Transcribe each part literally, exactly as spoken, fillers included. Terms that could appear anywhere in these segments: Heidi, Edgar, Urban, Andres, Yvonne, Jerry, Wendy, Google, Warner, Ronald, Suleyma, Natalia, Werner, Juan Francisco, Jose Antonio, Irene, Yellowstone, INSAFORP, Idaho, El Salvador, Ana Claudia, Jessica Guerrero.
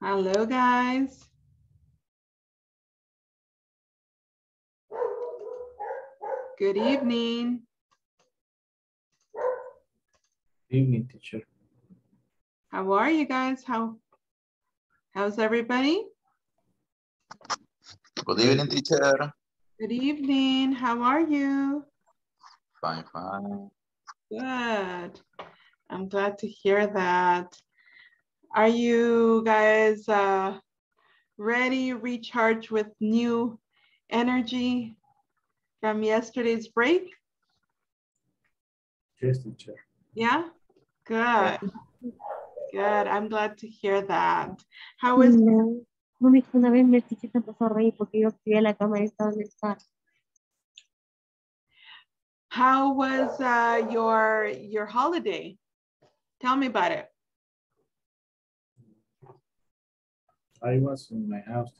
Hello, guys. Good evening. Evening, teacher. How are you guys? How how's everybody? Good evening, teacher. Good evening. How are you? Fine, fine. Good. I'm glad to hear that. Are you guys uh, ready, recharged with new energy from yesterday's break? Yes, teacher. Yeah? Good. Good. I'm glad to hear that. How is... How was uh, your, your holiday? Tell me about it. I was in my house.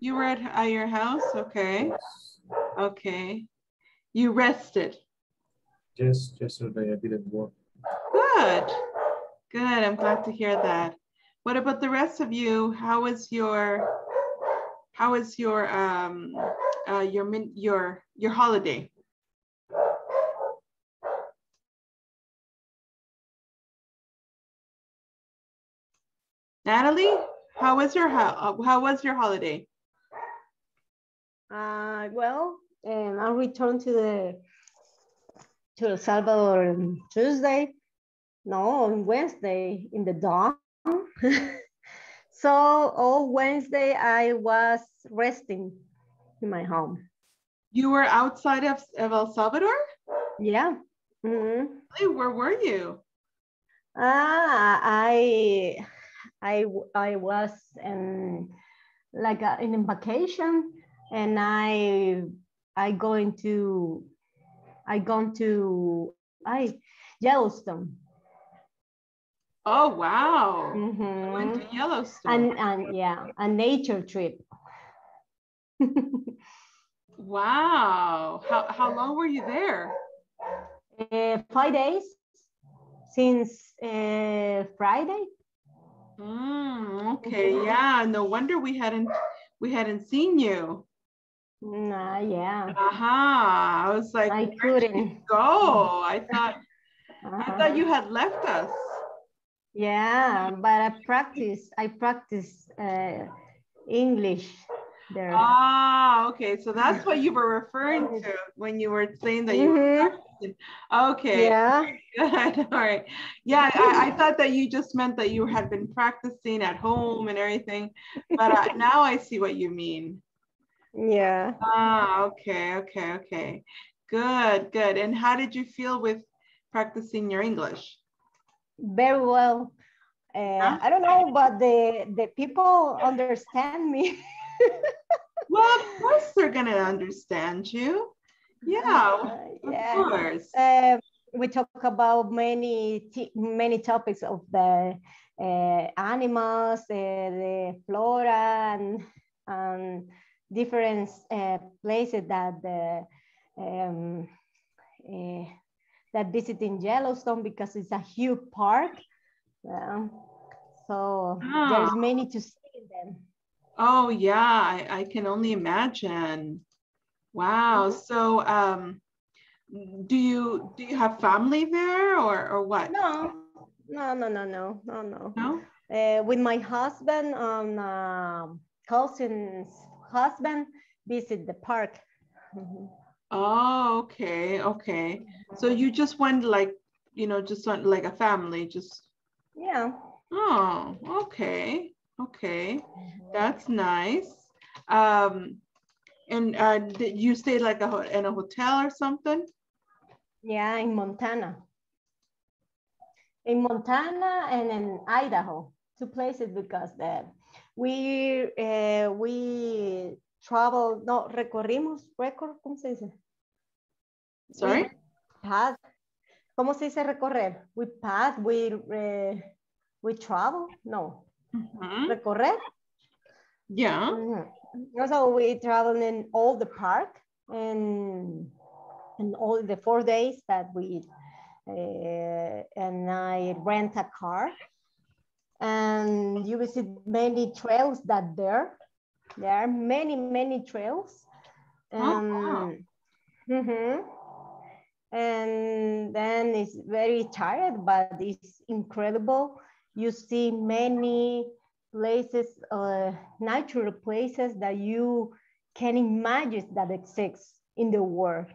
You were at, at your house? Okay. Okay. You rested? Yes, yesterday I didn't work. Good. Good. I'm glad to hear that. What about the rest of you? How is your how is your um uh your min your your holiday? Natalie? How was your how, how was your holiday? Uh, well, um, I returned to the to El Salvador on Tuesday. No, on Wednesday in the dawn. So all Wednesday I was resting in my home. You were outside of, of El Salvador? Yeah. Mm-hmm. Where were you? Ah, I. I, I was in, like a, in a vacation, and I I going to I gone to I Yellowstone. Oh wow! Mm-hmm. I went to Yellowstone. And, and yeah, a nature trip. Wow! How how long were you there? Uh, five days since uh, Friday. Mm, okay, yeah, no wonder we hadn't we hadn't seen you. Nah, yeah. Uh-huh. I was like, I couldn't go. I thought uh-huh. I thought you had left us. Yeah, but I practiced I practiced uh, English there. Ah, okay. So that's what you were referring to when you were saying that you mm-hmm. were okay. Yeah. Good. All right. Yeah, I, I thought that you just meant that you had been practicing at home and everything, but uh, now I see what you mean. Yeah. Ah, okay, okay, okay. Good, good. And how did you feel with practicing your English? Very well. Uh, huh? I don't know, but the the people understand me. Well, of course they're gonna understand you. Yeah, uh, yeah, of course. Uh, we talk about many many topics of the uh, animals, uh, the flora, and um, different uh, places that the um, uh, that visit in Yellowstone, because it's a huge park. Uh, so ah. there's many to see in them. Oh yeah, I, I can only imagine. Wow. So um, do you do you have family there or, or what? No, no, no, no, no, no, no. No? Uh, with my husband, um, uh, cousin's husband visit the park. Mm-hmm. Oh, okay, okay. So you just went like, you know, just went like a family, just. Yeah. Oh, okay, okay. Mm-hmm. That's nice. Um. And uh, did you stay like a, in a hotel or something? Yeah, in Montana. In Montana and in Idaho, two places, because uh, we uh, we traveled. No, recorrimos, record. ¿Cómo se dice? Sorry. Path. ¿Cómo se dice recorrer? We path. We uh, we travel. No. Mm-hmm. Recorrer. Yeah. Mm-hmm. Also, we traveled in all the park and and all the four days that we uh, and I rent a car and you visit many trails that there. There are many, many trails. Um, oh, wow. Mm-hmm. And then it's very tired, but it's incredible. You see many places, uh, natural places that you can imagine that exists in the world.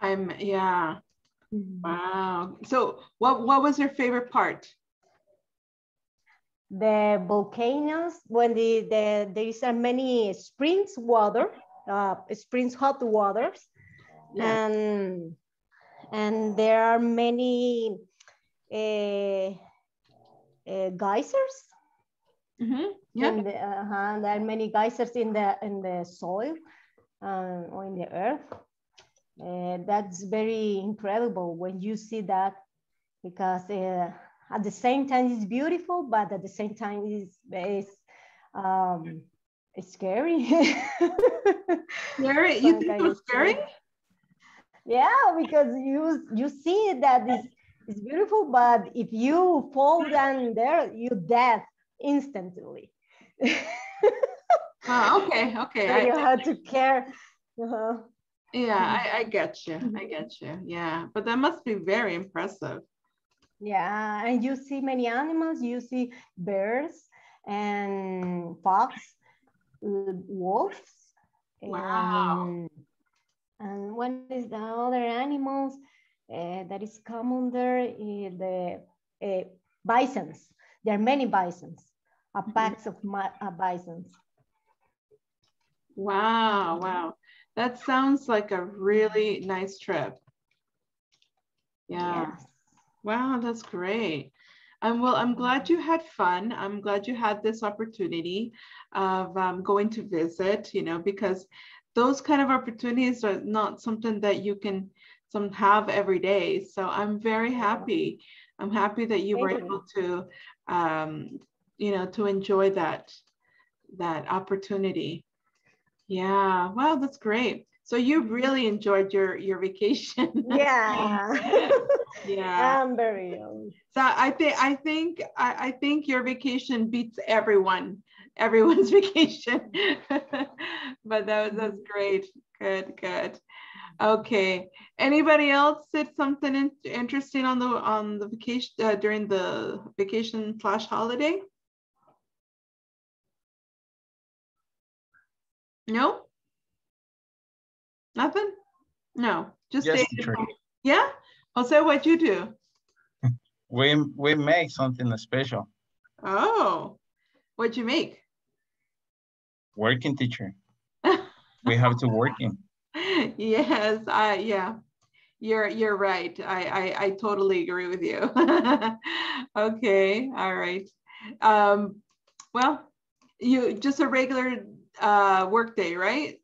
I'm, yeah. Wow. So what, what was your favorite part? The volcanoes, when the, the there are many springs water, uh, springs hot waters. Yeah. And, and there are many uh, uh, geysers. Mm-hmm. Yeah. And the, uh-huh, there are many geysers in the, in the soil uh, or in the earth. Uh, that's very incredible when you see that, because uh, at the same time it's beautiful, but at the same time it's, it's, um, it's scary. Scary? You think it was scary? Yeah, because you you see that it's, it's beautiful, but if you fall down there, you're dead instantly. Oh, okay, okay. So I, you have to care. Uh-huh. Yeah, I, I get you. I get you. Yeah, but that must be very impressive. Yeah, and you see many animals. You see bears and fox, wolves. Wow. And, and what is the other animals uh, that is common there? Is the uh, bisons. There are many bisons. A packs of uh, bisons. Wow! Wow. That sounds like a really nice trip. Yeah. Yes. Wow, that's great. Um, well, I'm glad you had fun. I'm glad you had this opportunity of um, going to visit, you know, because those kind of opportunities are not something that you can some have every day. So I'm very happy. I'm happy that you Thank were you. able to, um, you know, to enjoy that, that opportunity. Yeah, wow, that's great. So you really enjoyed your, your vacation. Yeah. Yeah. I'm very young. So I think I think I, I think your vacation beats everyone, everyone's vacation. But that was that's great. Good, good. Okay. Anybody else did something in, interesting on the on the vacation uh, during the vacation slash holiday? No, nothing. No, just yes, stay sure. Yeah. Jose, what you do? We we make something special. Oh, what you make? Working teacher. We have to work in. Yes, I yeah. You're you're right. I I, I totally agree with you. Okay, all right. Um, well, you just a regular. Uh, work day, right?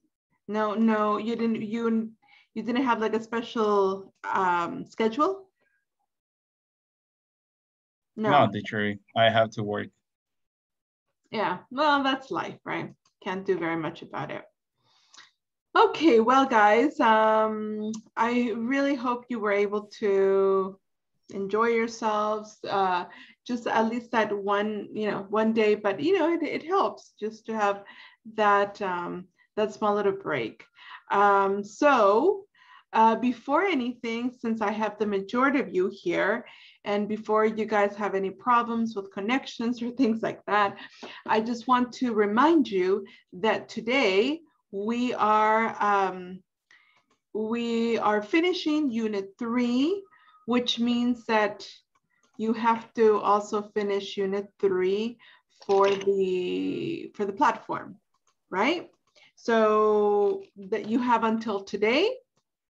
No, no, you didn't. You you didn't have like a special um, schedule. No, no, teacher, I have to work. Yeah, well, that's life, right? Can't do very much about it. Okay, well, guys, um, I really hope you were able to enjoy yourselves. Uh, just at least that one, you know, one day. But you know, it it helps just to have that um that small little break. Um so uh before anything, since I have the majority of you here, and before you guys have any problems with connections or things like that, I just want to remind you that today we are um we are finishing unit three, which means that you have to also finish unit three for the for the platform. Right? So that you have until today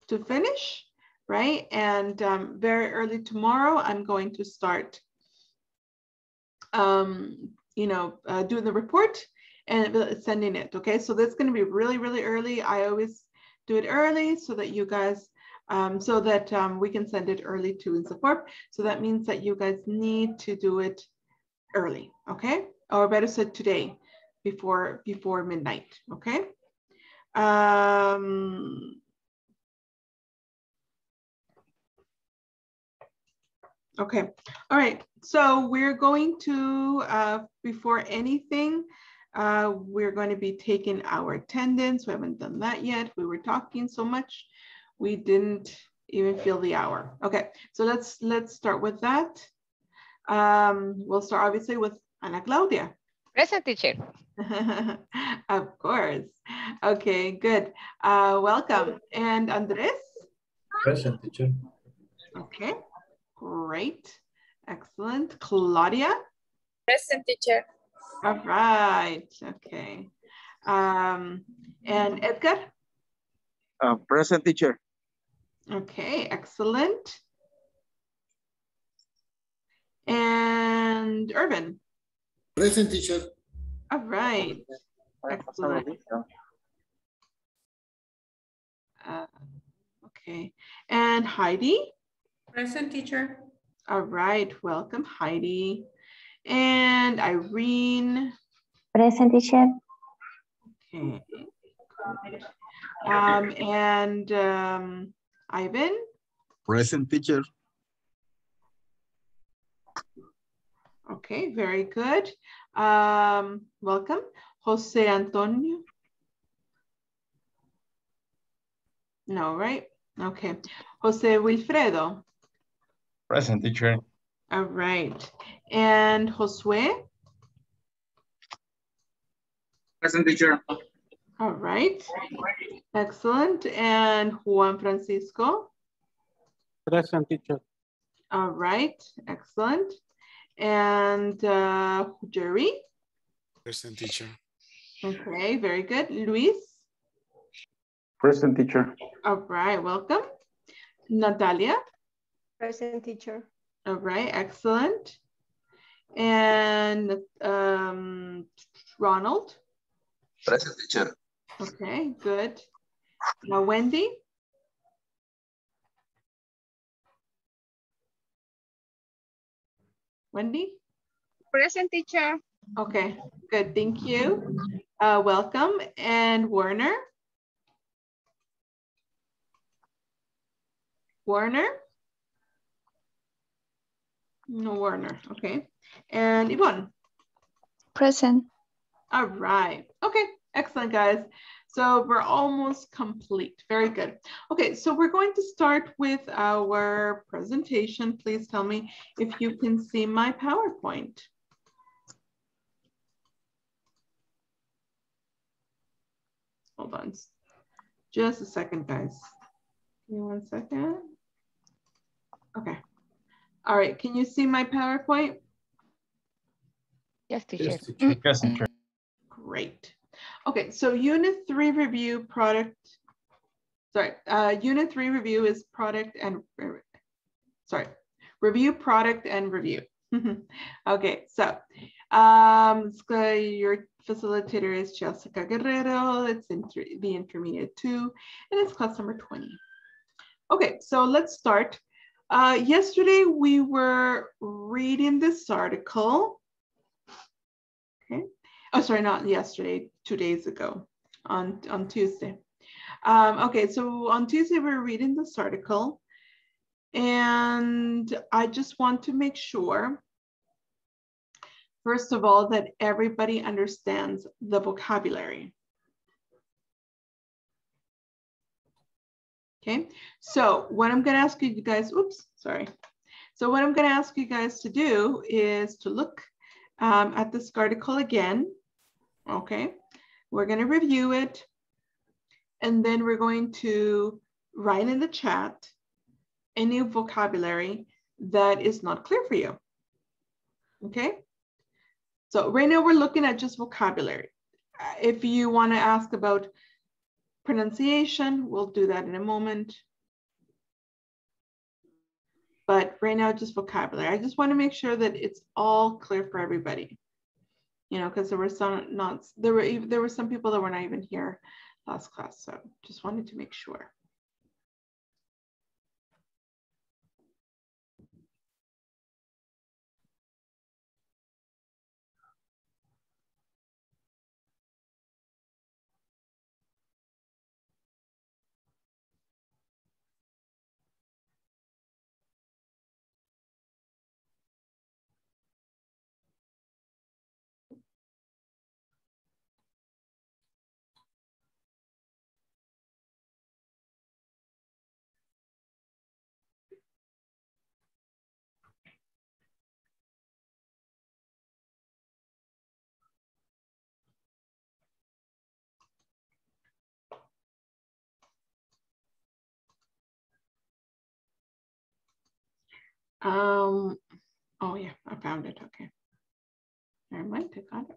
to finish, right? And um, very early tomorrow, I'm going to start, um, you know, uh, doing the report and sending it, okay? So that's gonna be really, really early. I always do it early so that you guys, um, so that um, we can send it early to INSAFORP. So that means that you guys need to do it early, okay? Or better said today. Before before midnight, okay? Um, Okay, all right, so we're going to, uh, before anything, uh, we're going to be taking our attendance. We haven't done that yet. We were talking so much, we didn't even feel the hour. Okay, so let's, let's start with that. Um, we'll start obviously with Ana Claudia. Present, teacher. Of course. Okay, good. Uh, welcome. And Andres? Present, teacher. Okay, great. Excellent. Claudia? Present, teacher. All right. Okay. Um, and Edgar? Uh, present, teacher. Okay, excellent. And Urban? Present, teacher. All right. Excellent. Uh, okay. And Heidi? Present, teacher. All right. Welcome, Heidi. And Irene? Present, teacher. Okay. Um, and um, Ivan? Present, teacher. Okay, very good. Um, welcome, Jose Antonio. No, right? Okay. Jose Wilfredo. Present, teacher. All right. And Josué? Present, teacher. All right. Excellent. And Juan Francisco? Present, teacher. All right. Excellent. And uh, Jerry? Present, teacher. Okay, very good. Luis? Present, teacher. All right, welcome. Natalia? Present, teacher. All right, excellent. And um, Ronald? Present, teacher. Okay, good. Now, Wendy? Wendy? Present, teacher. Okay, good, thank you. Uh, welcome, and Warner? Warner? No, Warner, okay. And Yvonne? Present. All right, okay, excellent, guys. So we're almost complete, very good. Okay, so we're going to start with our presentation. Please tell me if you can see my PowerPoint. Hold on, just a second, guys. Give me one second. Okay, all right, can you see my PowerPoint? Yes, teacher. Yes, teacher. Yes, teacher. Great. Okay, so unit three review product, sorry, uh, unit three review is product and, sorry, review product and review. Okay, so um, so your facilitator is Jessica Guerrero, it's in three, the intermediate two, and it's class number twenty. Okay, so let's start. Uh, yesterday we were reading this article, okay. Oh, sorry, not yesterday, two days ago, on, on Tuesday. Um, okay, so on Tuesday, we were reading this article, and I just want to make sure, first of all, that everybody understands the vocabulary. Okay, so what I'm gonna ask you guys, oops, sorry. So what I'm gonna ask you guys to do is to look um, at this article again. Okay, we're going to review it, and then we're going to write in the chat any vocabulary that is not clear for you. Okay, so right now we're looking at just vocabulary. If you want to ask about pronunciation, we'll do that in a moment. But right now, just vocabulary. I just want to make sure that it's all clear for everybody. You know, because there were some not there were there were some people that were not even here last class, so just wanted to make sure. Um, oh yeah, I found it, okay. Never mind, I got it.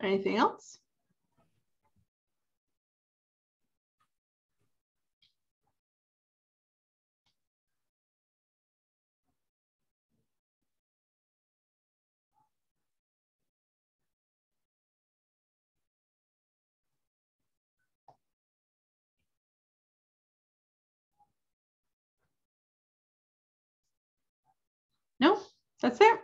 Anything else? No, that's it.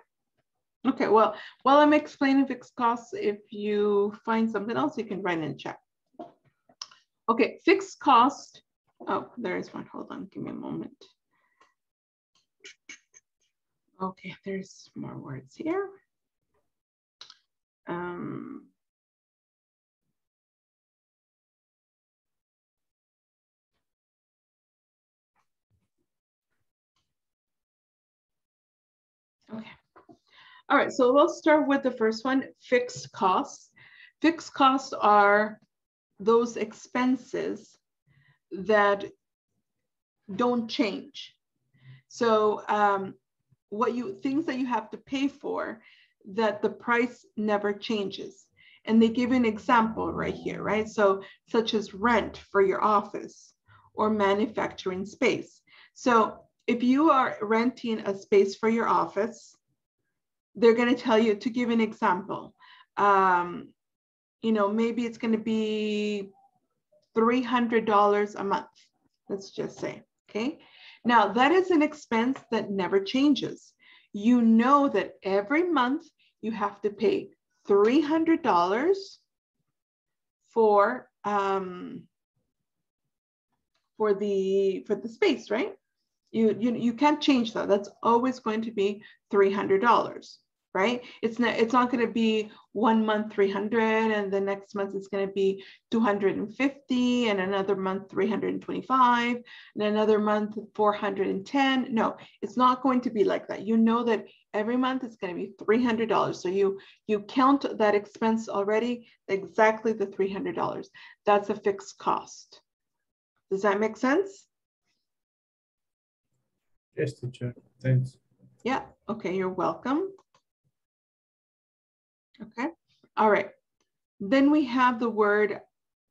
Okay, well, while I'm explaining fixed costs, if you find something else, you can write in chat. Okay, fixed cost. Oh, there is one. Hold on, give me a moment. Okay, there's more words here. Um, okay. All right, so we'll start with the first one, fixed costs. Fixed costs are those expenses that don't change. So um, what you things that you have to pay for that the price never changes. And they give an example right here, right? So such as rent for your office or manufacturing space. So if you are renting a space for your office, they're going to tell you, to give an example, um, you know, maybe it's going to be three hundred dollars a month, let's just say, okay? Now, that is an expense that never changes. You know that every month you have to pay three hundred dollars for, um, for, the, for the space, right? You, you, you can't change that. That's always going to be three hundred dollars, right? It's not, it's not going to be one month three hundred and the next month it's going to be two hundred fifty and another month three hundred twenty-five and another month four hundred ten. No, it's not going to be like that. You know that every month it's going to be three hundred dollars. So you, you count that expense already, exactly the three hundred dollars. That's a fixed cost. Does that make sense? Yes, teacher, thanks. Yeah, okay, you're welcome. Okay, all right. Then we have the word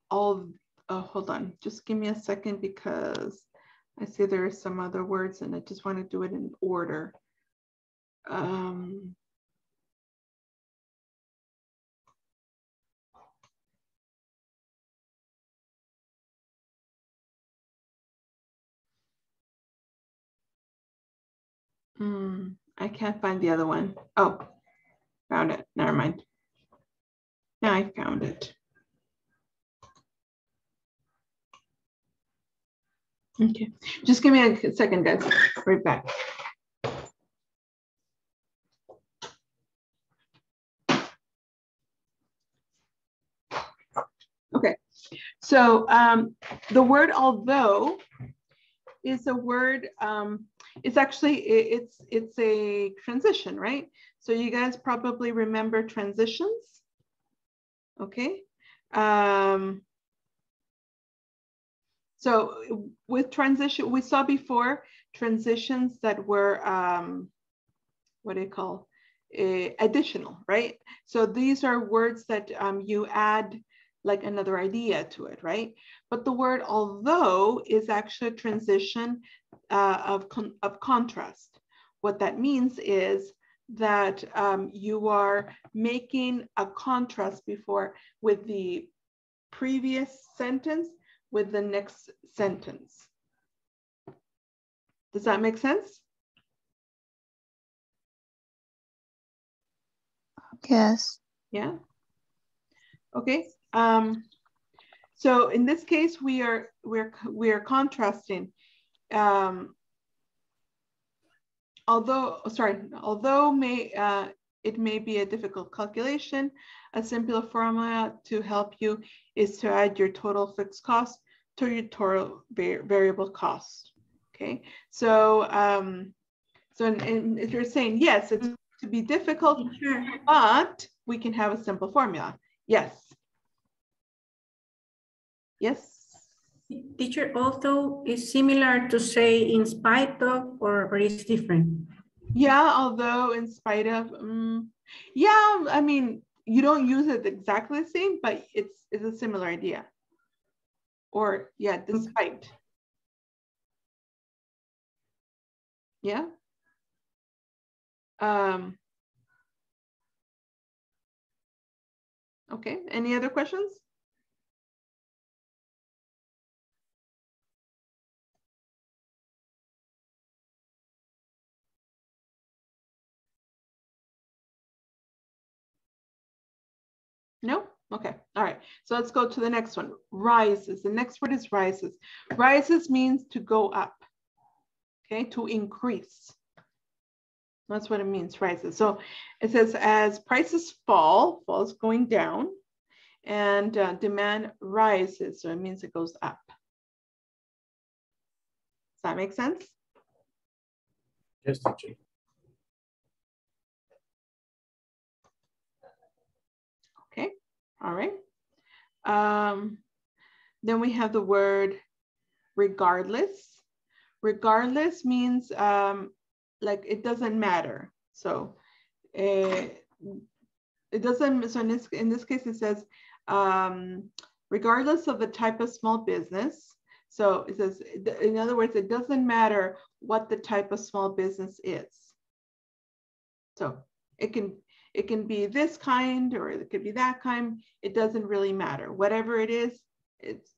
all, oh, hold on, just give me a second because I see there are some other words and I just want to do it in order. Um, Hmm, I can't find the other one. Oh, found it. Never mind. Now I found it. Okay, just give me a second, guys. Right back. Okay, so um, the word although is a word. Um, It's actually, it's, it's a transition, right? So you guys probably remember transitions, okay? Um, so with transition, we saw before transitions that were, um, what do you call, uh, additional, right? So these are words that um, you add like another idea to it, right? But the word although is actually a transition uh, of, con of contrast. What that means is that um, you are making a contrast before with the previous sentence with the next sentence. Does that make sense? Yes. Yeah. Okay. Um, so in this case, we are we're we are contrasting. Um, although sorry, although may uh, it may be a difficult calculation, a simple formula to help you is to add your total fixed cost to your total var variable cost. Okay, so um, so in, in, if you're saying yes, it's to be difficult, sure, but we can have a simple formula. Yes. Yes. Teacher, although is similar to say in spite of, or, or is different? Yeah, although, in spite of, um, yeah, I mean, you don't use it exactly the same, but it's, it's a similar idea. Or, yeah, despite. Yeah. Um, okay, any other questions? No? Okay. All right. So let's go to the next one. Rises. The next word is rises. Rises means to go up. Okay. To increase. That's what it means. Rises. So it says as prices fall, falls going down, and uh, demand rises. So it means it goes up. Does that make sense? Yes, teacher. All right. Um, then we have the word regardless. Regardless means um, like it doesn't matter. So uh, it doesn't, so in this, in this case, it says um, regardless of the type of small business. So it says, in other words, it doesn't matter what the type of small business is. So it can, It can be this kind, or it could be that kind. It doesn't really matter. Whatever it is, it's,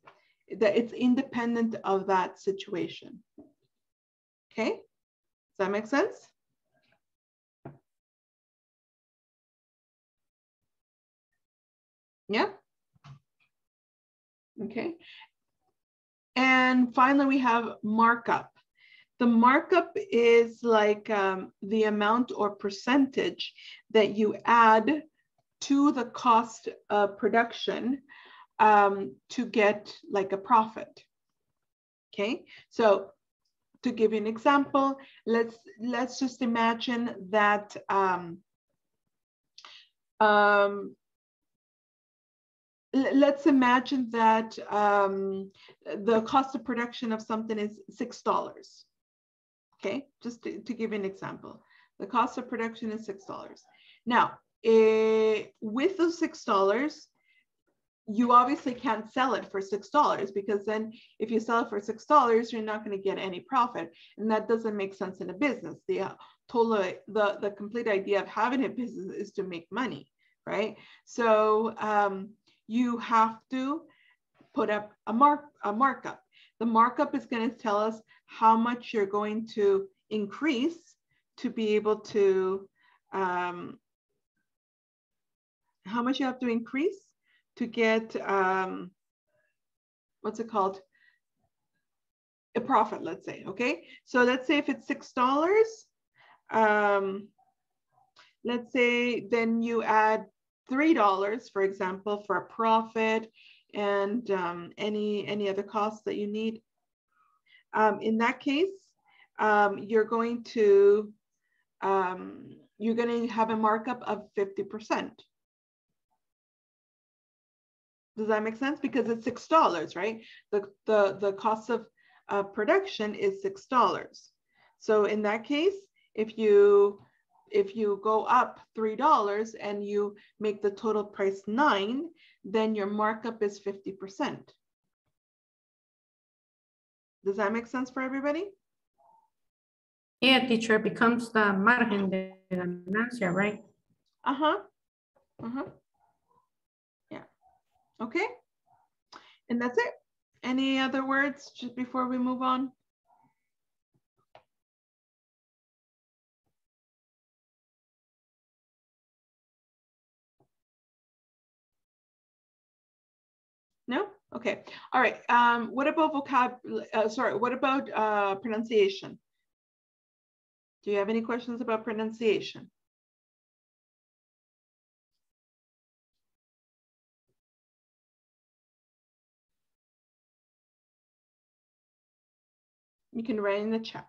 that it's independent of that situation. Okay, does that make sense? Yeah? Okay. And finally, we have markup. The markup is like um, the amount or percentage that you add to the cost of production um, to get like a profit. Okay, so to give you an example, let's let's just imagine that um, um, let's imagine that um, the cost of production of something is six dollars. Okay, just to, to give an example, the cost of production is six dollars. Now, it, with those six dollars, you obviously can't sell it for six dollars, because then if you sell it for six dollars, you're not going to get any profit. And that doesn't make sense in a business. The, uh, total, the, the complete idea of having a business is to make money, right? So um, you have to put up a, mark, a markup. The markup is going to tell us how much you're going to increase to be able to, um, how much you have to increase to get, um, what's it called? A profit, let's say, okay? So let's say if it's six dollars, um, let's say then you add three dollars, for example, for a profit, and um, any, any other costs that you need. Um, in that case, um, you're going to, um, you're going to have a markup of fifty percent. Does that make sense? Because it's six dollars, right? The, the, the cost of uh, production is six dollars. So in that case, if you, if you go up three dollars and you make the total price nine, then your markup is fifty percent. Does that make sense for everybody? Yeah, teacher, becomes the margin de ganancia, right? Uh-huh, uh-huh, yeah, okay. And that's it. Any other words just before we move on? No? Okay. All right. Um, what about vocab? Uh, sorry. What about uh, pronunciation? Do you have any questions about pronunciation? You can write in the chat.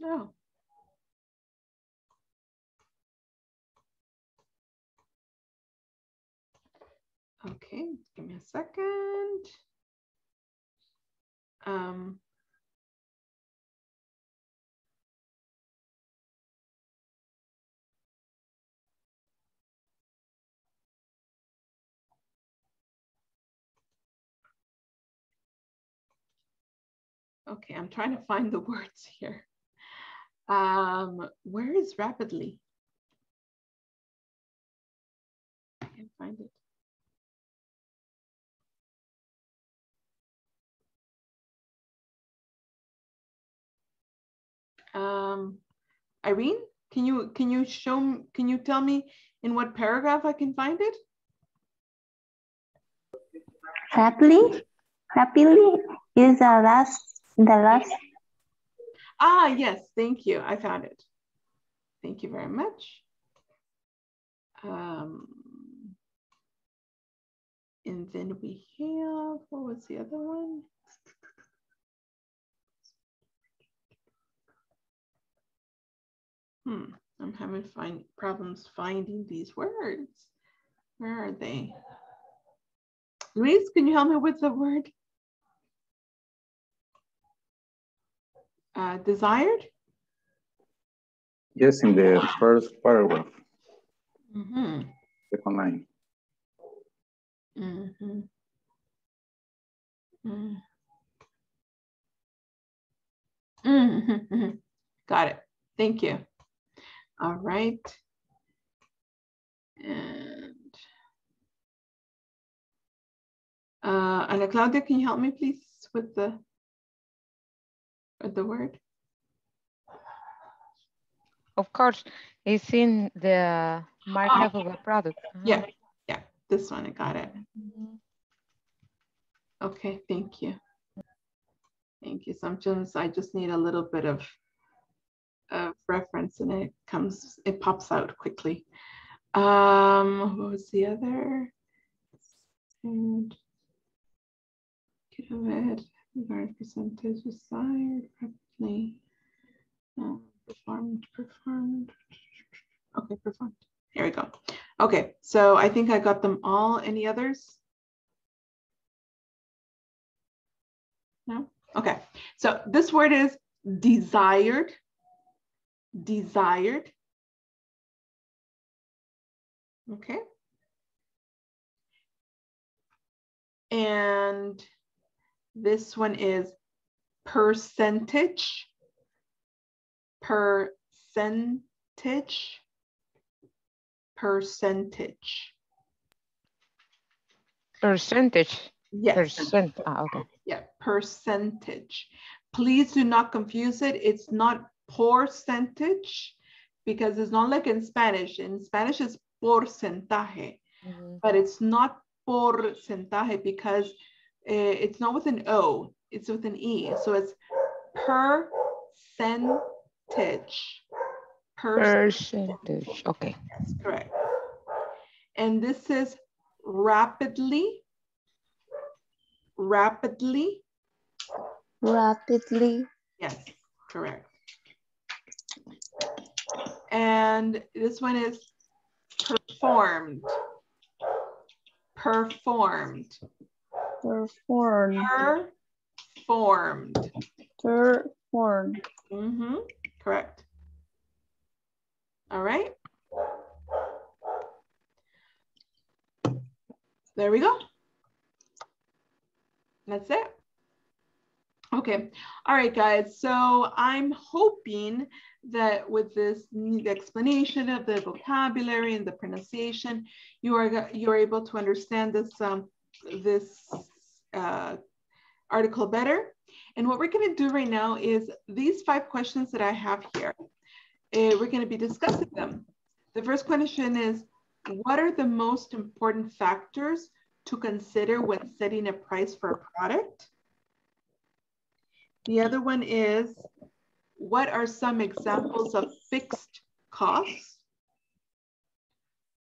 No. Okay, give me a second. Um, okay, I'm trying to find the words here. Um, where is rapidly? I can't find it. Um, Irene, can you can you show me, can you tell me in what paragraph I can find it? Rapidly, rapidly is the last the last. Ah yes, thank you. I found it. Thank you very much. Um, and then we have what was the other one? Hmm, I'm having find problems finding these words. Where are they? Luis, can you help me with the word? Uh, desired? Yes, in the first paragraph. Mm-hmm. Second line. Mm-hmm. Mm-hmm. Got it. Thank you. All right, and uh, Ana Claudia, can you help me please with the with the word? Of course, it's in the markup oh. of the product. Uh-huh. Yeah, yeah, this one I got it. Okay, thank you, thank you. Sometimes I just need a little bit of. of reference and it comes, it pops out quickly. Um, what was the other? And get ahead, regard percentage desired rapidly. No, performed, performed. Okay, performed. Here we go. Okay, so I think I got them all. Any others? No? Okay, so this word is desired. Desired, okay, and this one is percentage, percentage, percentage, percentage. Yes. Percent. Ah, okay. Yeah, percentage. Please do not confuse it. It's not percentage, because it's not like in Spanish. In Spanish, it's porcentaje, mm-hmm. but it's not porcentaje because uh, it's not with an O, it's with an E. So it's percentage. Percentage. Percentage. Okay. That's correct. And this is rapidly. Rapidly. Rapidly. Yes, correct. And this one is performed. Performed. Performed. Performed. Performed. Mm-hmm. Correct. All right. There we go. That's it. Okay. All right, guys. So I'm hoping that with this explanation of the vocabulary and the pronunciation, you are you're able to understand this um, this uh, article better. And what we're going to do right now is these five questions that I have here. Uh, we're going to be discussing them. The first question is, what are the most important factors to consider when setting a price for a product? The other one is, what are some examples of fixed costs?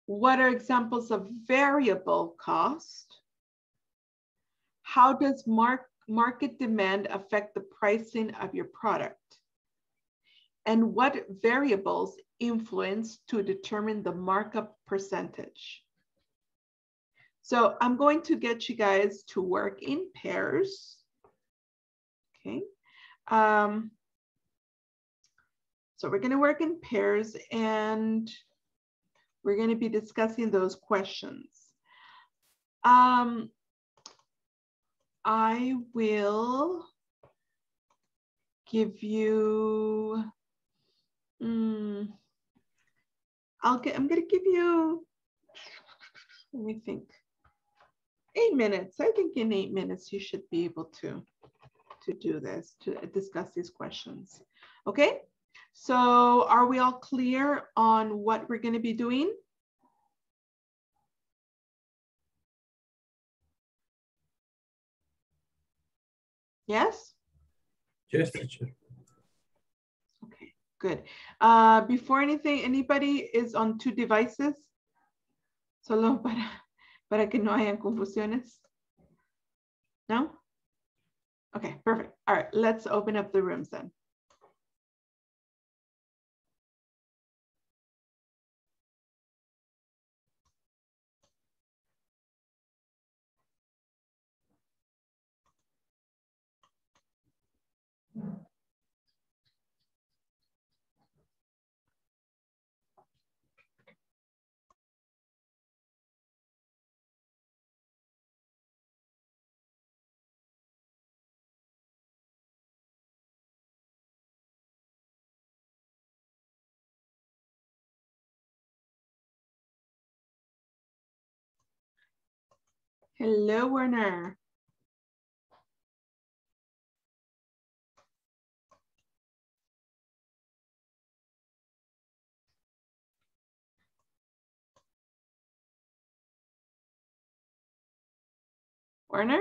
What are examples of variable cost? How does mark, market demand affect the pricing of your product? and what variables influence to determine the markup percentage. So I'm going to get you guys to work in pairs. Okay. Um, so we're going to work in pairs and we're going to be discussing those questions. Um, I will give you, um, I'll get, I'm going to give you, let me think. Eight minutes. I think in eight minutes you should be able to, to do this, to discuss these questions. Okay, so are we all clear on what we're going to be doing? Yes? Yes, teacher. Okay, good. Uh, before anything, anybody is on two devices? Solo para. Para que no hayan confusiones. No? Okay, perfect. All right, let's open up the rooms then. Hello, Werner. Werner?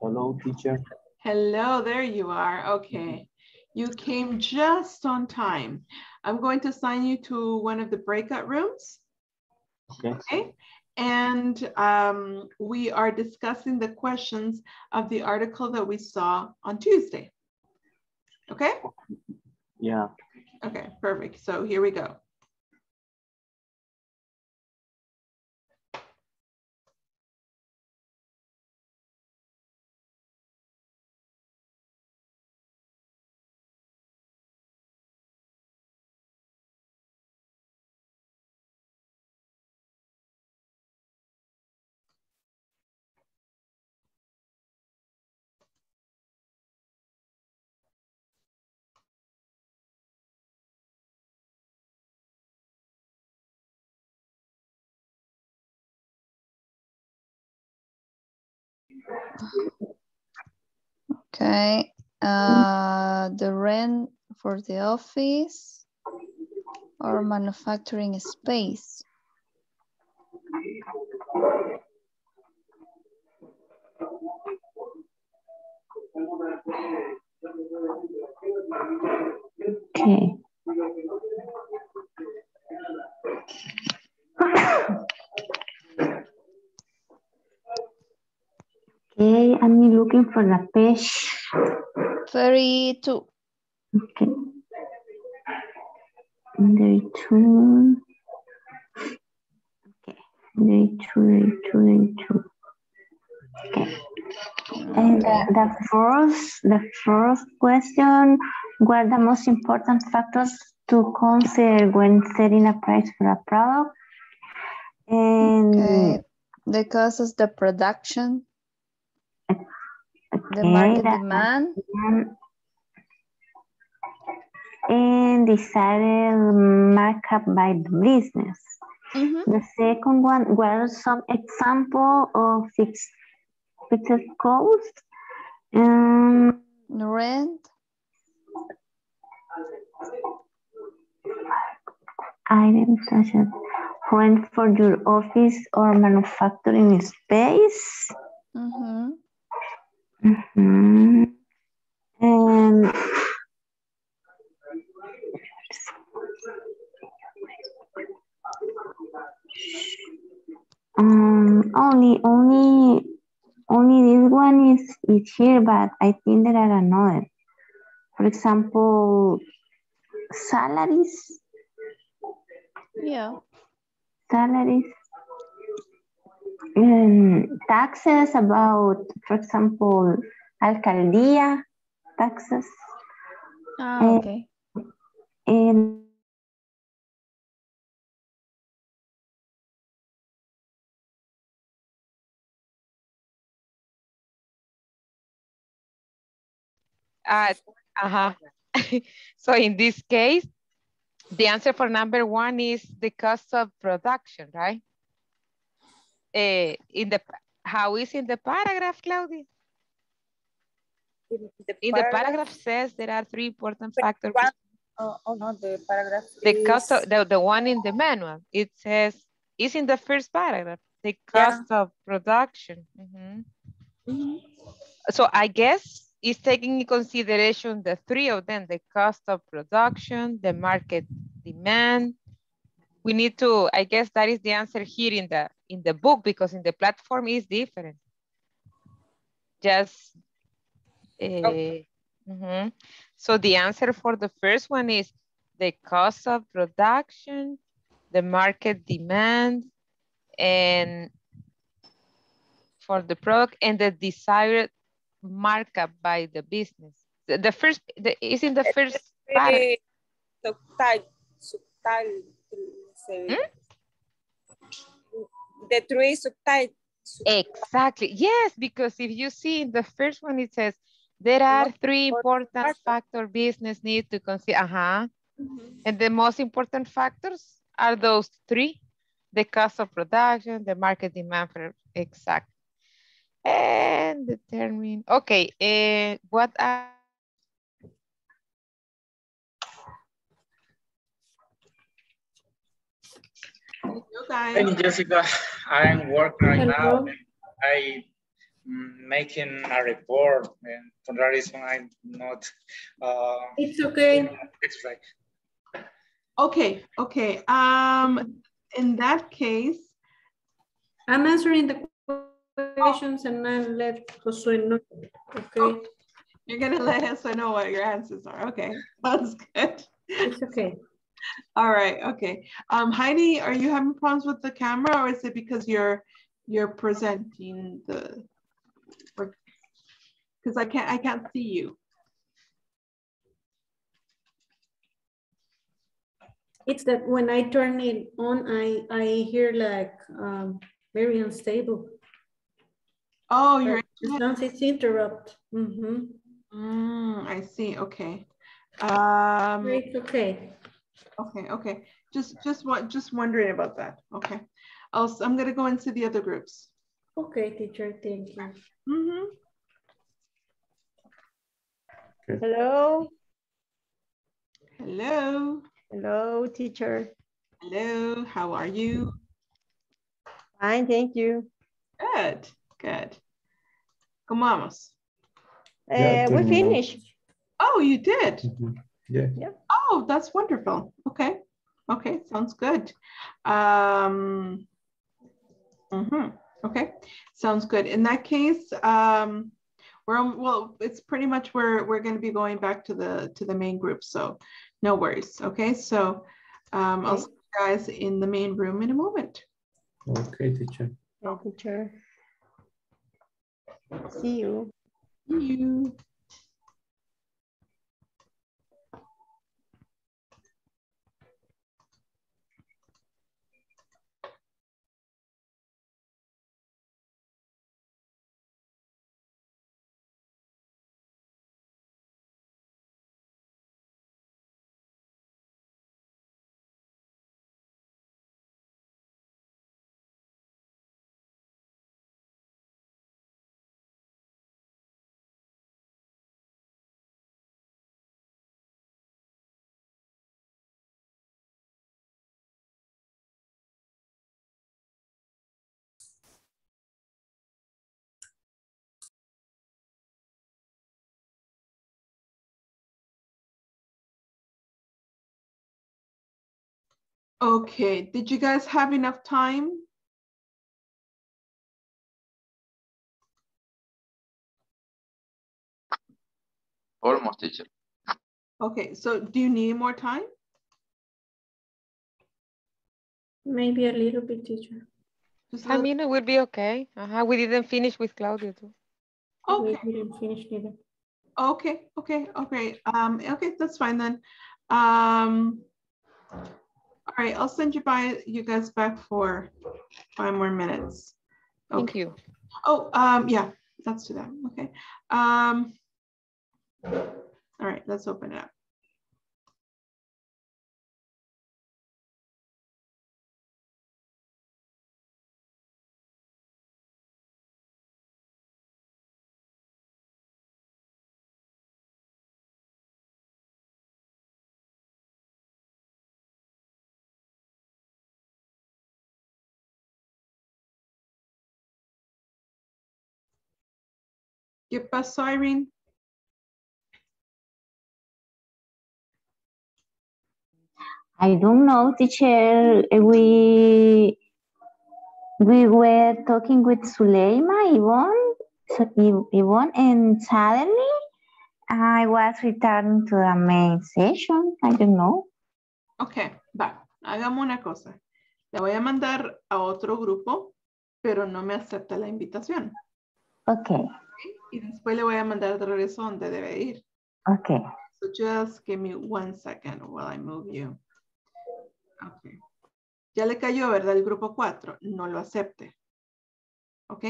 Hello, teacher. Hello, there you are. Okay. You came just on time. I'm going to assign you to one of the breakout rooms. Okay. Okay. And um, we are discussing the questions of the article that we saw on Tuesday. Okay? Yeah. Okay, perfect. So here we go. Okay, uh, the rent for the office or manufacturing space. Okay. Okay, I'm looking for the page thirty-two. Okay. thirty-two. Okay. thirty-two, thirty-two, thirty-two. Okay. And the, the first the first question, what are the most important factors to consider when setting a price for a product? And okay. The cost of the production. The market okay, demand. And decided markup by the business. Mm-hmm. The second one, what are some examples of fixed, fixed costs? Um, Rent. Items such as rent for your office or manufacturing space. Mm-hmm. Mm-hmm. And um, only, only, only this one is, is here, but I think there are another. For for example, salaries. Yeah. Salaries. Um, taxes about, for example, alcaldía, taxes. Ah, okay. And, and Uh, uh-huh. So in this case, the answer for number one is the cost of production, right? Uh, in the how is in the paragraph, Claudia? In the, in paragraph, the paragraph says there are three important factors. One, oh, oh no, the paragraph. The is, cost of the, the one in the manual. It says it's in the first paragraph. The cost yeah. of production. Mm-hmm. Mm-hmm. So I guess. Is taking into consideration the three of them, the cost of production, the market demand. We need to, I guess that is the answer here in the in the book, because in the platform is different. Just, uh, okay. Mm-hmm. So the answer for the first one is the cost of production, the market demand, and for the product and the desired markup by the business. The, the first the, is in the first part. Subtitle, subtitle, hmm? The three subtitles. Exactly. Yes, because if you see in the first one, it says there are three important factors business needs to consider. Uh huh. Mm-hmm. And the most important factors are those three: the cost of production, the market demand for exact. And determine, okay, uh, what are... Hey, Jessica, I'm working right Hello. now. I'm making a report, and for that reason, I'm not... Uh, it's okay. It's right. Okay, okay. Um, in that case, I'm answering the questions and then let Josué know. Okay. You're gonna let Josué know what your answers are. Okay, sounds good. It's okay. All right. Okay. Um, Heidi, are you having problems with the camera, or is it because you're you're presenting the? Because I can't I can't see you. It's that when I turn it on, I I hear like um, very unstable. Oh, you're it's interrupt. Mm-hmm. Mm, I see. Okay. Um, it's okay. Okay. Okay. Just, just what? Just wondering about that. Okay. I'll, I'm gonna go into the other groups. Okay, teacher. Thank you. Mm-hmm. Okay. Hello. Hello. Hello, teacher. Hello. How are you? Fine, thank you. Good. Good. ¿Cómo vamos? Yeah, uh, we finished. Oh, you did? Mm-hmm. Yeah. Yeah. Oh, that's wonderful. Okay. Okay. Sounds good. Um, mm-hmm. Okay. Sounds good. In that case, um, we're well. It's pretty much where we're going to be going back to the to the main group. So, no worries. Okay. So, um, I'll see you guys in the main room in a moment. Okay, teacher. No, teacher. See you. See you. Okay, did you guys have enough time? Almost, teacher. Okay, so do you need more time? Maybe a little bit, teacher. Just I mean, it would be okay. Uh-huh. We didn't finish with Claudia too. Okay. We didn't finish either. Okay, okay, okay. Um, okay, that's fine then. Um, all right, I'll send you by you guys back for five more minutes. Okay. Thank you. Oh, um, yeah, let's do that. Okay. Um, all right, let's open it up. ¿Qué pasó, Irene? I don't know, teacher. We we were talking with Suleyma, Yvonne, Yvonne, and suddenly I was returning to the main session. I don't know. Okay, va. Hagamos una cosa. La voy a mandar a otro grupo, pero no me acepta la invitación. Okay. Y después le voy a mandar de regreso donde debe ir. Okay. So just give me one second while I move you. Okay. Ya le cayó, ¿verdad? El grupo cuatro. No lo acepte. Ok.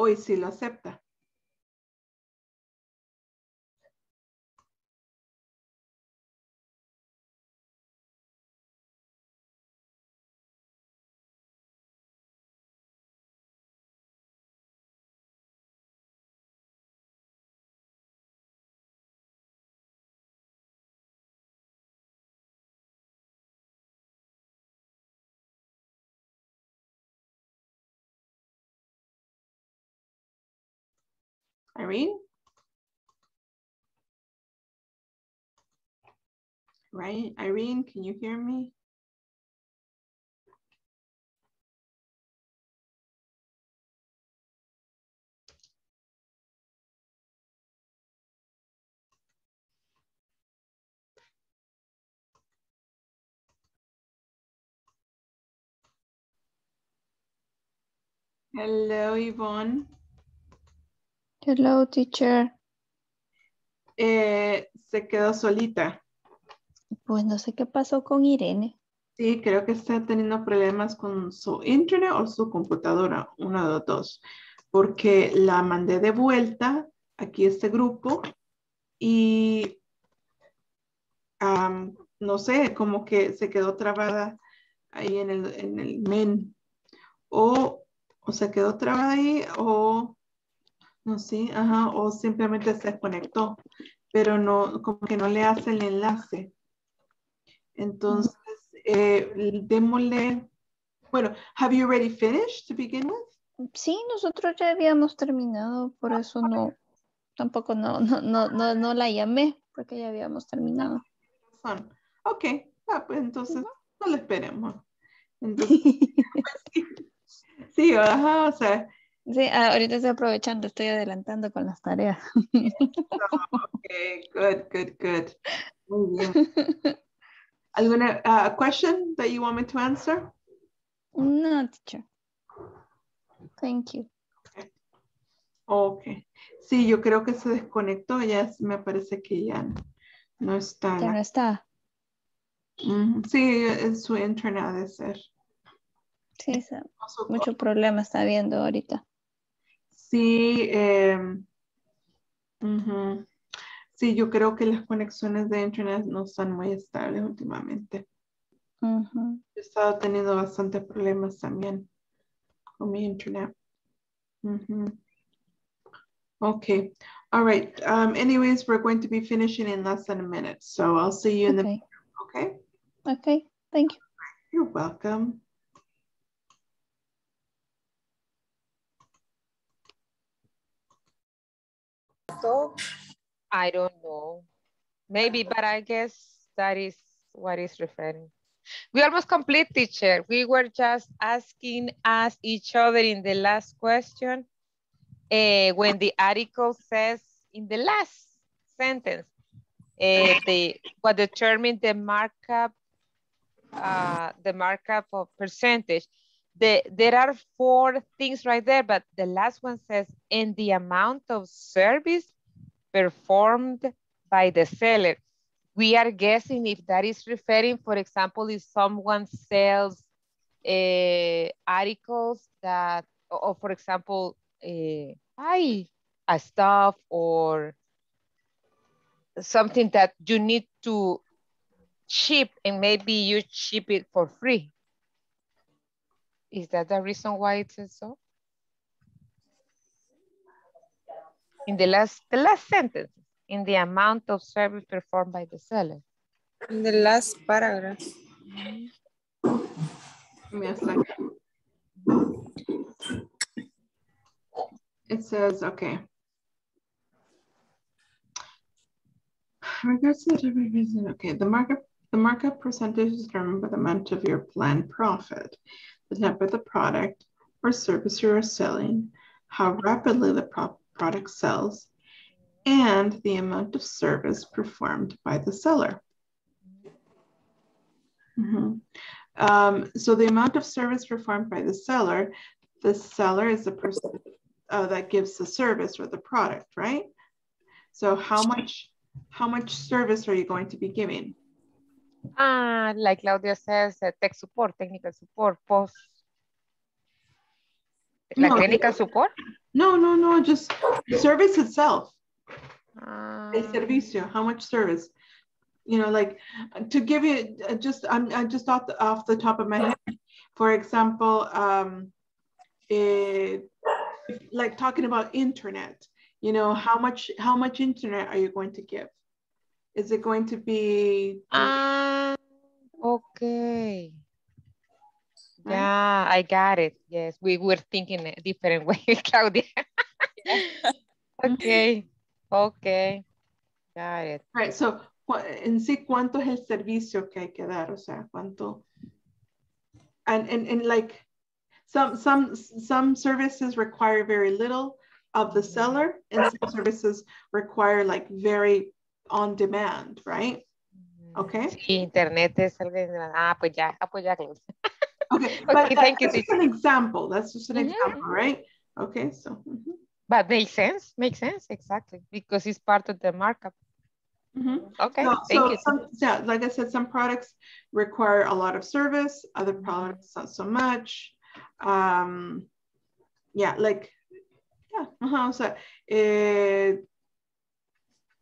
Hoy sí lo acepta. Irene? Right, Irene, can you hear me? Hello, Yvonne. Hello, teacher. Eh, se quedó solita. Pues no sé qué pasó con Irene. Sí, creo que está teniendo problemas con su internet o su computadora, una de los dos. Porque la mandé de vuelta aquí a este grupo y um, no sé, como que se quedó trabada ahí en el, en el men. O, o se quedó trabada ahí o... No, sí, ajá, o simplemente se desconectó, pero no, como que no le hace el enlace. Entonces, eh, démosle, bueno, have you already finished to begin with? Sí, nosotros ya habíamos terminado, por eso no, tampoco no, no, no, no, no la llamé, porque ya habíamos terminado. Ok, ah, pues entonces no la esperemos. Entonces, sí, sí, ajá, o sea. Sí, ahorita estoy aprovechando, estoy adelantando con las tareas. Okay, good, good, good. Muy bien. ¿Alguna uh, question that you want me to answer? No, teacher. Thank you. Okay. Okay. Sí, yo creo que se desconectó, ya me parece que ya no está. Ya no está. Mm, sí, es su internet ha de ser. Sí, está, mucho problema está habiendo ahorita. Sí, eh, uh-huh. Sí, yo creo que las conexiones de internet no están muy estables últimamente. Uh-huh. He estado teniendo bastantes problemas también con mi internet. Uh-huh. Okay, all right. Um, anyways, we're going to be finishing in less than a minute. So I'll see you in okay. the... Okay? Okay, thank you. You're welcome. So, I don't know. Maybe, but I guess that is what is referring. We almost complete, teacher. We were just asking us each other in the last question uh, when the article says in the last. sentence. Uh, the, what determines the markup, uh, the markup of percentage. The, there are four things right there, but the last one says, in the amount of service performed by the seller. We are guessing if that is referring, for example, if someone sells uh, articles that, or for example, uh, I, a stuff or something that you need to ship and maybe you ship it for free. Is that the reason why it says so? In the last, the last sentence, in the amount of service performed by the seller. In the last paragraph. Mm-hmm. Give me a second. It says, okay. Regards to the reason, okay, the markup, the markup percentage is determined by the amount of your planned profit, the type of the product or service you are selling, how rapidly the pro product sells, and the amount of service performed by the seller. Mm-hmm. um, so the amount of service performed by the seller, the seller is the person uh, that gives the service or the product, right? So how much, how much service are you going to be giving? Uh, like Claudia says, uh, tech support, technical support, post. Like no, technical support? No, no, no, just service itself. Uh, El servicio, how much service? You know, like to give you uh, just, I'm, I'm just off the, off the top of my head. For example, um, it, like talking about internet. You know, how much how much internet are you going to give? Is it going to be? Ah, okay. Right? Yeah, I got it. Yes, we were thinking a different way, Claudia. Okay, okay, got it. All right, so en sí, ¿cuánto es el servicio que hay que dar? O sea, ¿cuánto? And and and like, some some some services require very little of the seller, and some services require like very on demand, right? Okay. Internet es algo ah pues ya apoya. Okay, but okay, that, thank that's you. Just an example. That's just an mm-hmm. example, right? Okay, so. Mm-hmm. But makes sense. Makes sense exactly because it's part of the markup. Mm-hmm. Okay. So, thank so you. Some, yeah, like I said, some products require a lot of service. Other products not so much. Um, yeah, like. Yeah, uh-huh. So uh,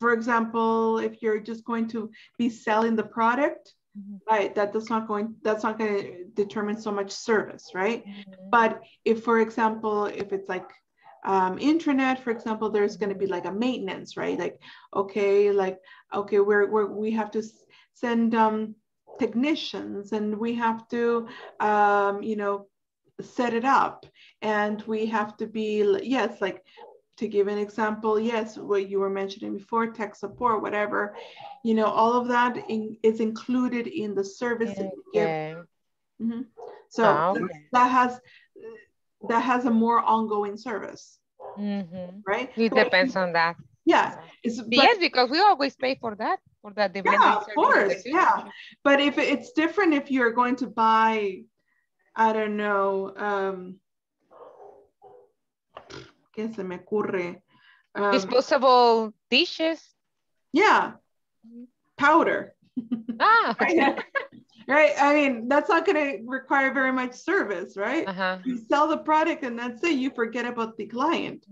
for example, if you're just going to be selling the product, mm-hmm. right, that does not going, that's not going to determine so much service, right? Mm-hmm. But if, for example, if it's like um, internet, for example, there's going to be like a maintenance, right? Like, okay, like, okay, we're, we're we have to send um, technicians and we have to, um, you know, set it up, and we have to be, yes, like to give an example, yes, what you were mentioning before, tech support, whatever, you know, all of that in, is included in the service. Okay. That you give. Mm-hmm. So oh, okay. that, that has that has a more ongoing service, mm-hmm. right? It but depends on that. Yeah, it's, yes, but, because we always pay for that, for that demand. Yeah, of course, yeah. But if it's different, if you're going to buy. I don't know. Um, ¿Qué se me ocurre? Um, Disposable dishes. Yeah. Powder. Ah. Right? Right. I mean, that's not going to require very much service, right? Uh-huh. You sell the product and that's it. You forget about the client.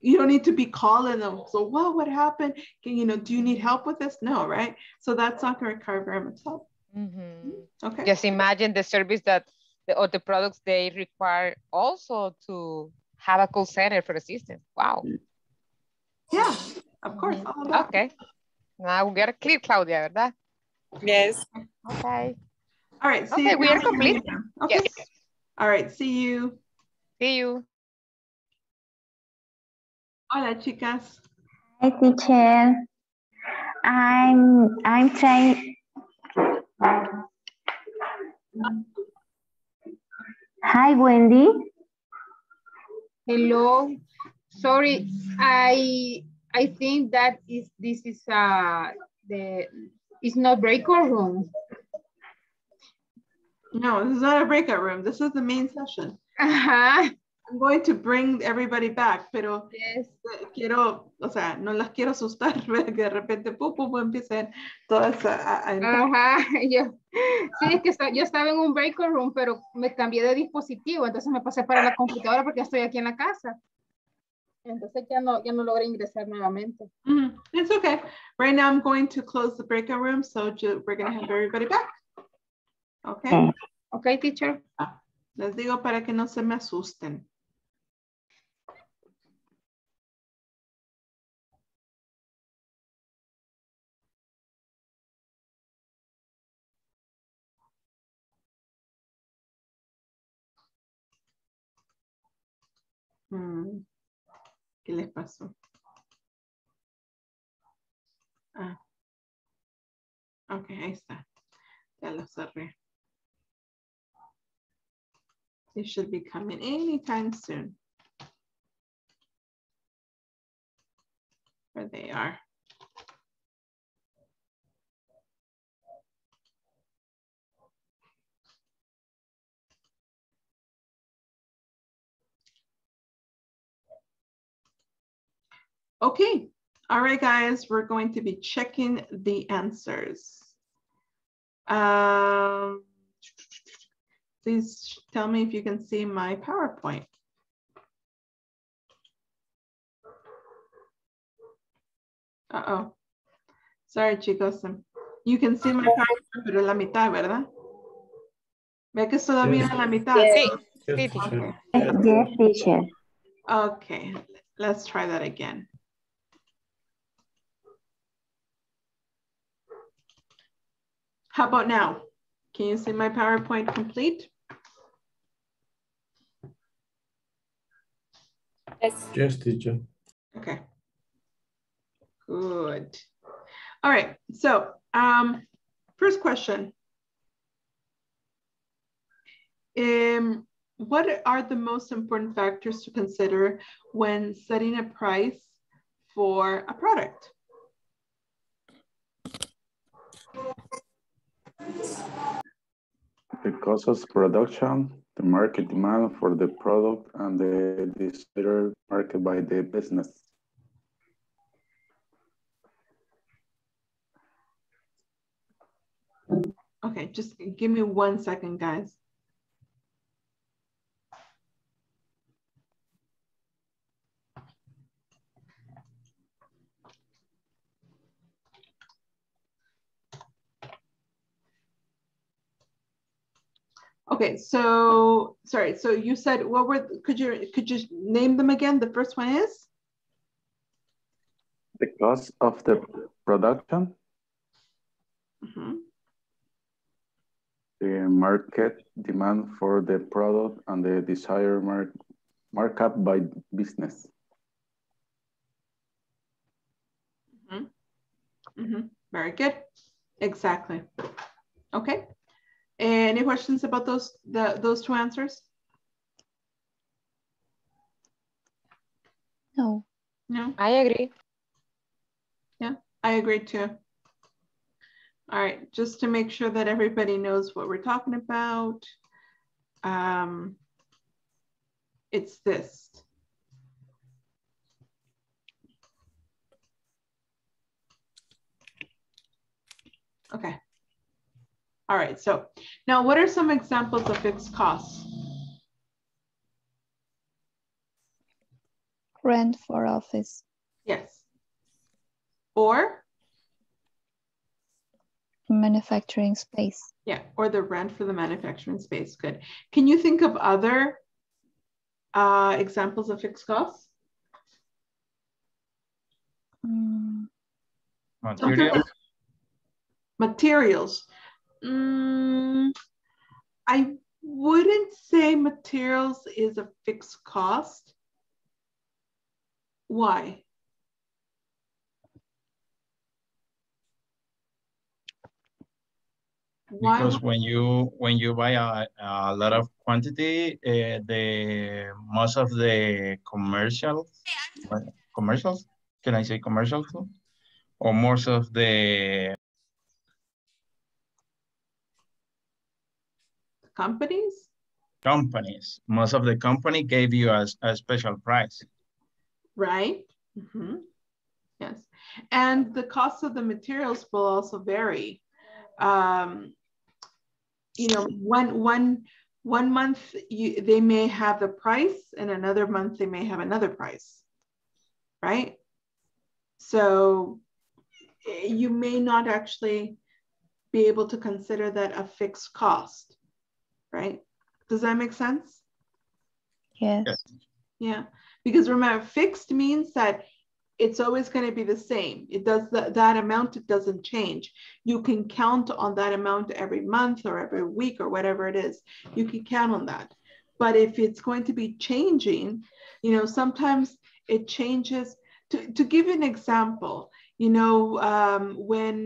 You don't need to be calling them. So, well, what happened? Can, you know, do you need help with this? No, right? So that's not going to require very much help. Mm-hmm. Okay. Just imagine the service that the, or the products they require also to have a call center for assistance. Wow. Yeah, of course. Mm-hmm. Okay. Now we got a clear, Claudia, ¿verdad? Yes. Okay. All right. See okay, you we are complete. Okay. Yes. All right. See you. See you. Hola, chicas. Hi, teacher. I'm I'm trying. Hi, Wendy. Hello. Sorry, I I think that is this is uh the it's not breakout room. No, this is not a breakout room. This is the main session. Uh-huh. I'm going to bring everybody back, pero yes. Quiero, o sea, no las quiero asustar, que de repente pum, pum, pum, empiecen todas a... a, a... Ajá, yo, sí, es que está, yo estaba en un break room, pero me cambié de dispositivo, entonces me pasé para la computadora porque estoy aquí en la casa. Entonces ya no, ya no logré ingresar nuevamente. Mm, it's okay. Right now I'm going to close the breakout room, so we're going to have everybody back. Okay. Okay, teacher. Ah, les digo para que no se me asusten. Mm. ¿Qué les pasó? Ah. Ok, ahí está. Ya lo cerré. They should be coming anytime soon. Where they are. Okay, all right, guys, we're going to be checking the answers. Um, please tell me if you can see my PowerPoint. Uh-oh, sorry, chicos. You can see my PowerPoint, pero la mitad, ¿verdad? Ve que solo mira la mitad. Sí, sí, teacher. Yes, teacher. Okay, let's try that again. How about now? Can you see my PowerPoint complete? Yes. Yes, teacher. Okay. Good. All right. So, um, first question. Um, what are the most important factors to consider when setting a price for a product? The cost of production, the market demand for the product, and the distributor market by the business. Okay, just give me one second, guys. Okay, so sorry. So you said what were? Could you could you name them again? The first one is the cost of the production, mm-hmm. the market demand for the product, and the desired mark markup by business. Mm-hmm. Mm-hmm. Very good. Exactly. Okay. Any questions about those the, those two answers? No. No. I agree. Yeah, I agree too. All right, just to make sure that everybody knows what we're talking about, um, it's this. Okay. All right, so now what are some examples of fixed costs? Rent for office. Yes. Or? Manufacturing space. Yeah, or the rent for the manufacturing space, good. Can you think of other uh, examples of fixed costs? Mm. Materials. Materials. Mm, I wouldn't say materials is a fixed cost. Why? Why? Because when you when you buy a, a lot of quantity, uh, the most of the commercials, commercials can I say commercial too? Or most of the companies? Companies. Most of the company gave you a, a special price. Right. Mm-hmm. Yes. And the cost of the materials will also vary. Um, you know, one, one, one month you, they may have the price, and another month they may have another price, right? So you may not actually be able to consider that a fixed cost, right? Does that make sense? Yes. Yeah, because remember, fixed means that it's always going to be the same. It does th that amount, it doesn't change. You can count on that amount every month or every week or whatever it is. You can count on that. But if it's going to be changing, you know, sometimes it changes. To, to give you an example, you know, um, when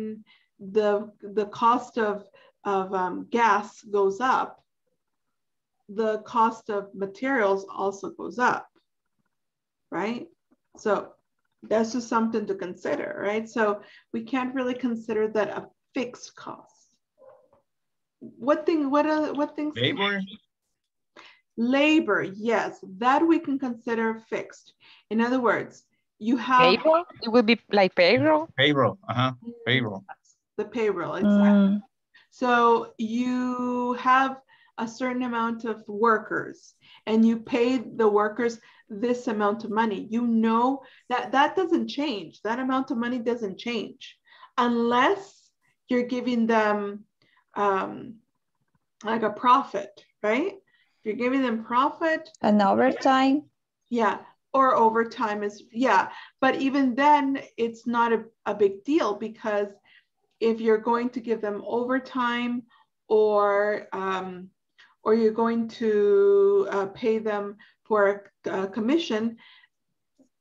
the, the cost of, of um, gas goes up, the cost of materials also goes up, right? So that's just something to consider, right? So we can't really consider that a fixed cost. What thing, what, uh, what things? Labor. Labor, yes, that we can consider fixed. In other words, you have- Payroll, it would be like payroll? Payroll, uh-huh, payroll. The payroll, exactly. Mm. So you have a certain amount of workers and you pay the workers this amount of money. You know that that doesn't change. That amount of money doesn't change unless you're giving them um, like a profit, right? If you're giving them profit. An overtime. Yeah, or overtime is, yeah. But even then it's not a, a big deal, because if you're going to give them overtime or, um, or you're going to uh, pay them for a commission,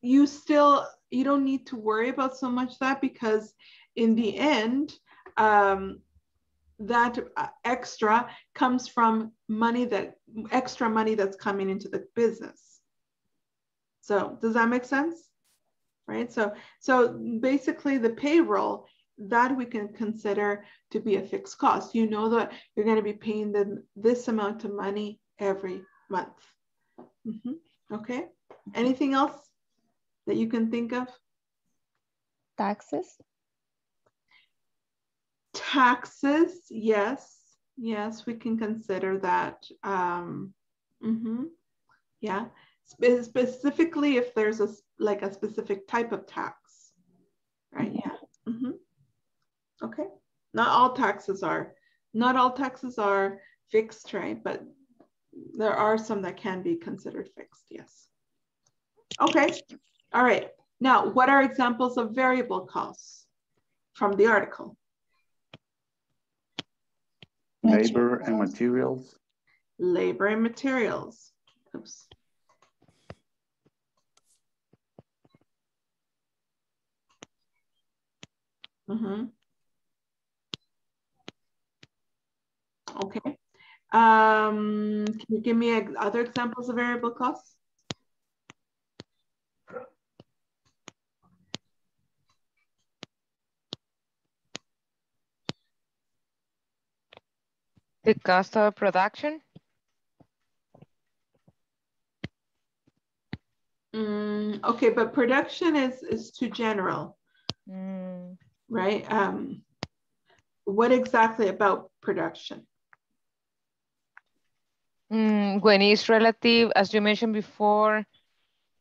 you still, you don't need to worry about so much that, because in the end, um, that extra comes from money that, extra money that's coming into the business. So does that make sense? Right, so, so basically the payroll, that we can consider to be a fixed cost. You know that you're going to be paying them this amount of money every month. Mm-hmm. Okay. Anything else that you can think of? Taxes. Taxes. Yes. Yes, we can consider that. Um, mm-hmm. Yeah. Spe- specifically, if there's a like a specific type of tax, right? Yeah. Mm-hmm. Okay. Not all taxes are, not all taxes are fixed, right? But there are some that can be considered fixed, yes. Okay, all right. Now, what are examples of variable costs from the article? Labor and materials. Labor and materials. Oops. Mm-hmm. Okay. Um, can you give me other examples of variable costs? The cost of production? Mm, okay, but production is, is too general, mm. right? Um, what exactly about production? Mm, when it's relative, as you mentioned before,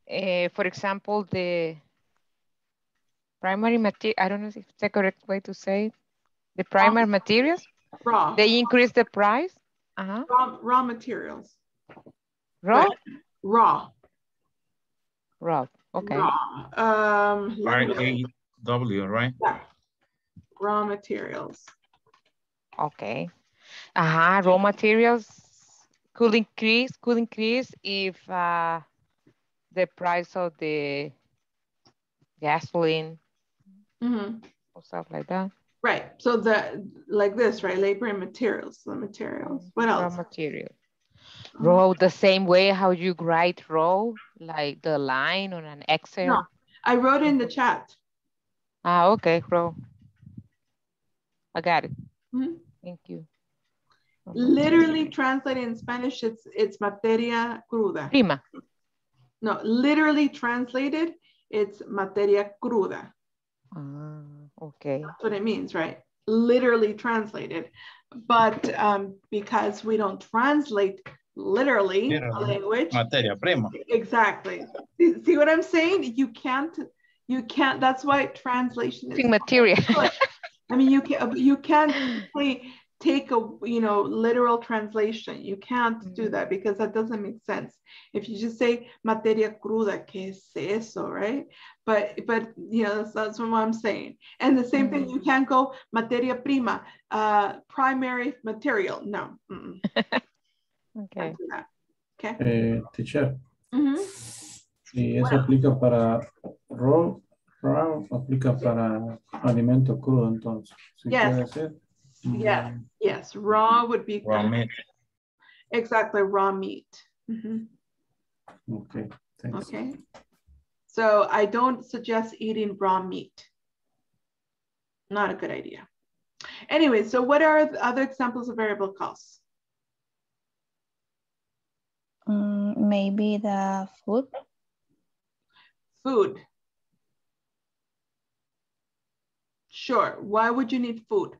uh, for example, the primary material, I don't know if it's the correct way to say it, the primary raw materials, raw. They increase the price. Uh-huh. raw, raw materials. Raw? Right. Raw. Raw, okay. Raw. Um, R A W, right? Yeah. Raw materials. Okay. Uh-huh. Raw materials. Could increase, could increase if uh, the price of the gasoline mm-hmm. or stuff like that. Right. So the like this, right? Labor and materials. The materials. What else? Raw material. Row the same way how you write row, like the line on an Excel. No. I wrote in the chat. Ah, okay, bro. I got it. Mm-hmm. Thank you. Literally translated in Spanish, it's it's materia cruda. Prima. No, literally translated, it's materia cruda. Ah, okay. That's what it means, right? Literally translated. But um, because we don't translate literally, literally. a language. Materia prima. Exactly. See, see what I'm saying? You can't, you can't, that's why translation is material. I mean, you can't, you can't really take a, you know, literal translation. You can't mm-hmm. do that because that doesn't make sense. If you just say materia cruda, que es eso, right? But, but you know, that's, that's what I'm saying. And the same mm-hmm. thing, you can't go materia prima, uh, primary material. No. Mm-mm. Okay. Okay. Eh, teacher. Mm-hmm. Y eso bueno. aplica para raw, raw, aplica para alimento crudo, entonces. ¿Sí yes. puede ser? Yeah, yes, raw would be raw meat. Exactly, raw meat. Mm-hmm. Okay, thanks. Okay, so I don't suggest eating raw meat. Not a good idea. Anyway, so what are the other examples of variable costs? Um, maybe the food. Food. Sure, why would you need food?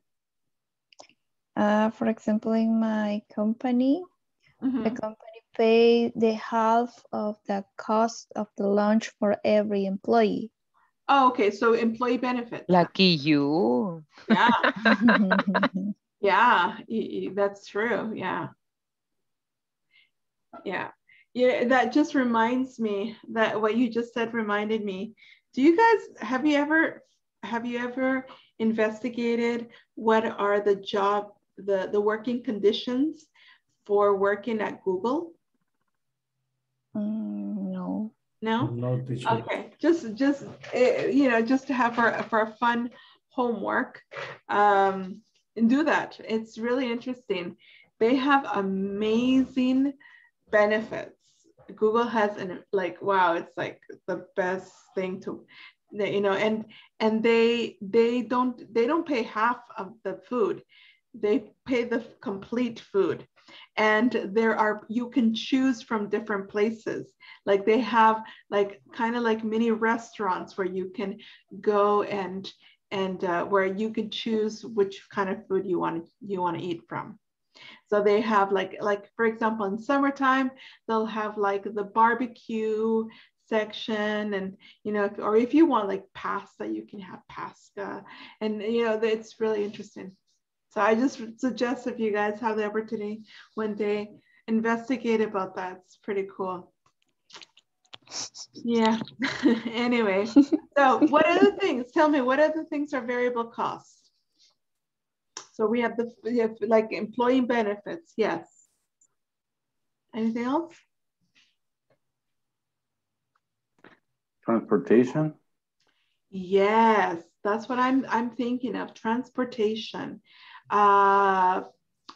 Uh, for example, in my company, mm-hmm. the company pays the half of the cost of the lunch for every employee. Oh, okay. So employee benefits. Lucky you. Yeah. Yeah, that's true. Yeah. Yeah. Yeah. That just reminds me that what you just said reminded me. Do you guys, have you ever, have you ever investigated what are the job The, the working conditions for working at Google? Mm, no. No? No, teacher. Okay, just, just you know, just to have for, for a fun homework um, and do that. It's really interesting. They have amazing benefits. Google has, an, like, wow, it's like the best thing to, you know, and and they they don't they don't pay half of the food. They pay the complete food, and there are, you can choose from different places. Like they have like kind of like mini restaurants where you can go and and uh, where you can choose which kind of food you want you want to eat from. So they have like like for example in summertime they'll have like the barbecue section, and you know, or if you want like pasta, you can have pasta, and you know, it's really interesting. So I just suggest if you guys have the opportunity one day, investigate about that. It's pretty cool. Yeah. Anyway, so what are the things? Tell me, what other things are variable costs? So we have the we have like employee benefits. Yes. Anything else? Transportation. Yes, that's what I'm I'm thinking of. Transportation. Uh,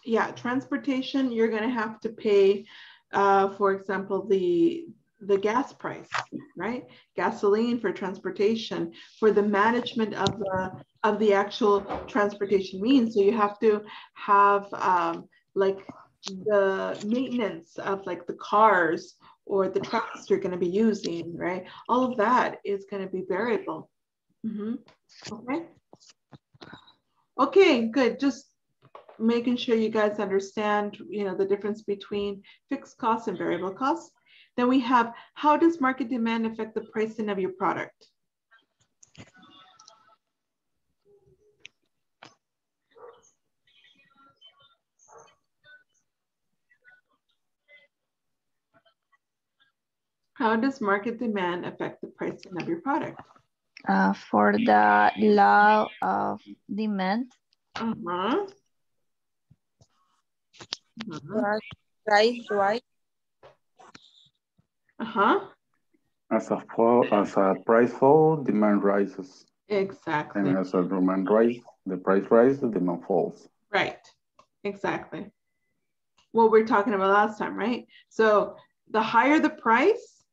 yeah, transportation, you're going to have to pay, uh, for example, the, the gas price, right? Gasoline for transportation, for the management of the, of the actual transportation means. So you have to have um, like the maintenance of like the cars or the trucks you're going to be using, right? All of that is going to be variable. Mm-hmm. Okay. Okay, good. Just making sure you guys understand, you know, the difference between fixed costs and variable costs. Then we have, how does market demand affect the pricing of your product? How does market demand affect the pricing of your product? Uh, for the law of demand. Uh-huh. Uh-huh. Price, right? Uh-huh. As a fall, as a price fall, demand rises. Exactly. And as a demand rise, the price rises, the demand falls. Right. Exactly. What we were talking about last time, right? So the higher the price,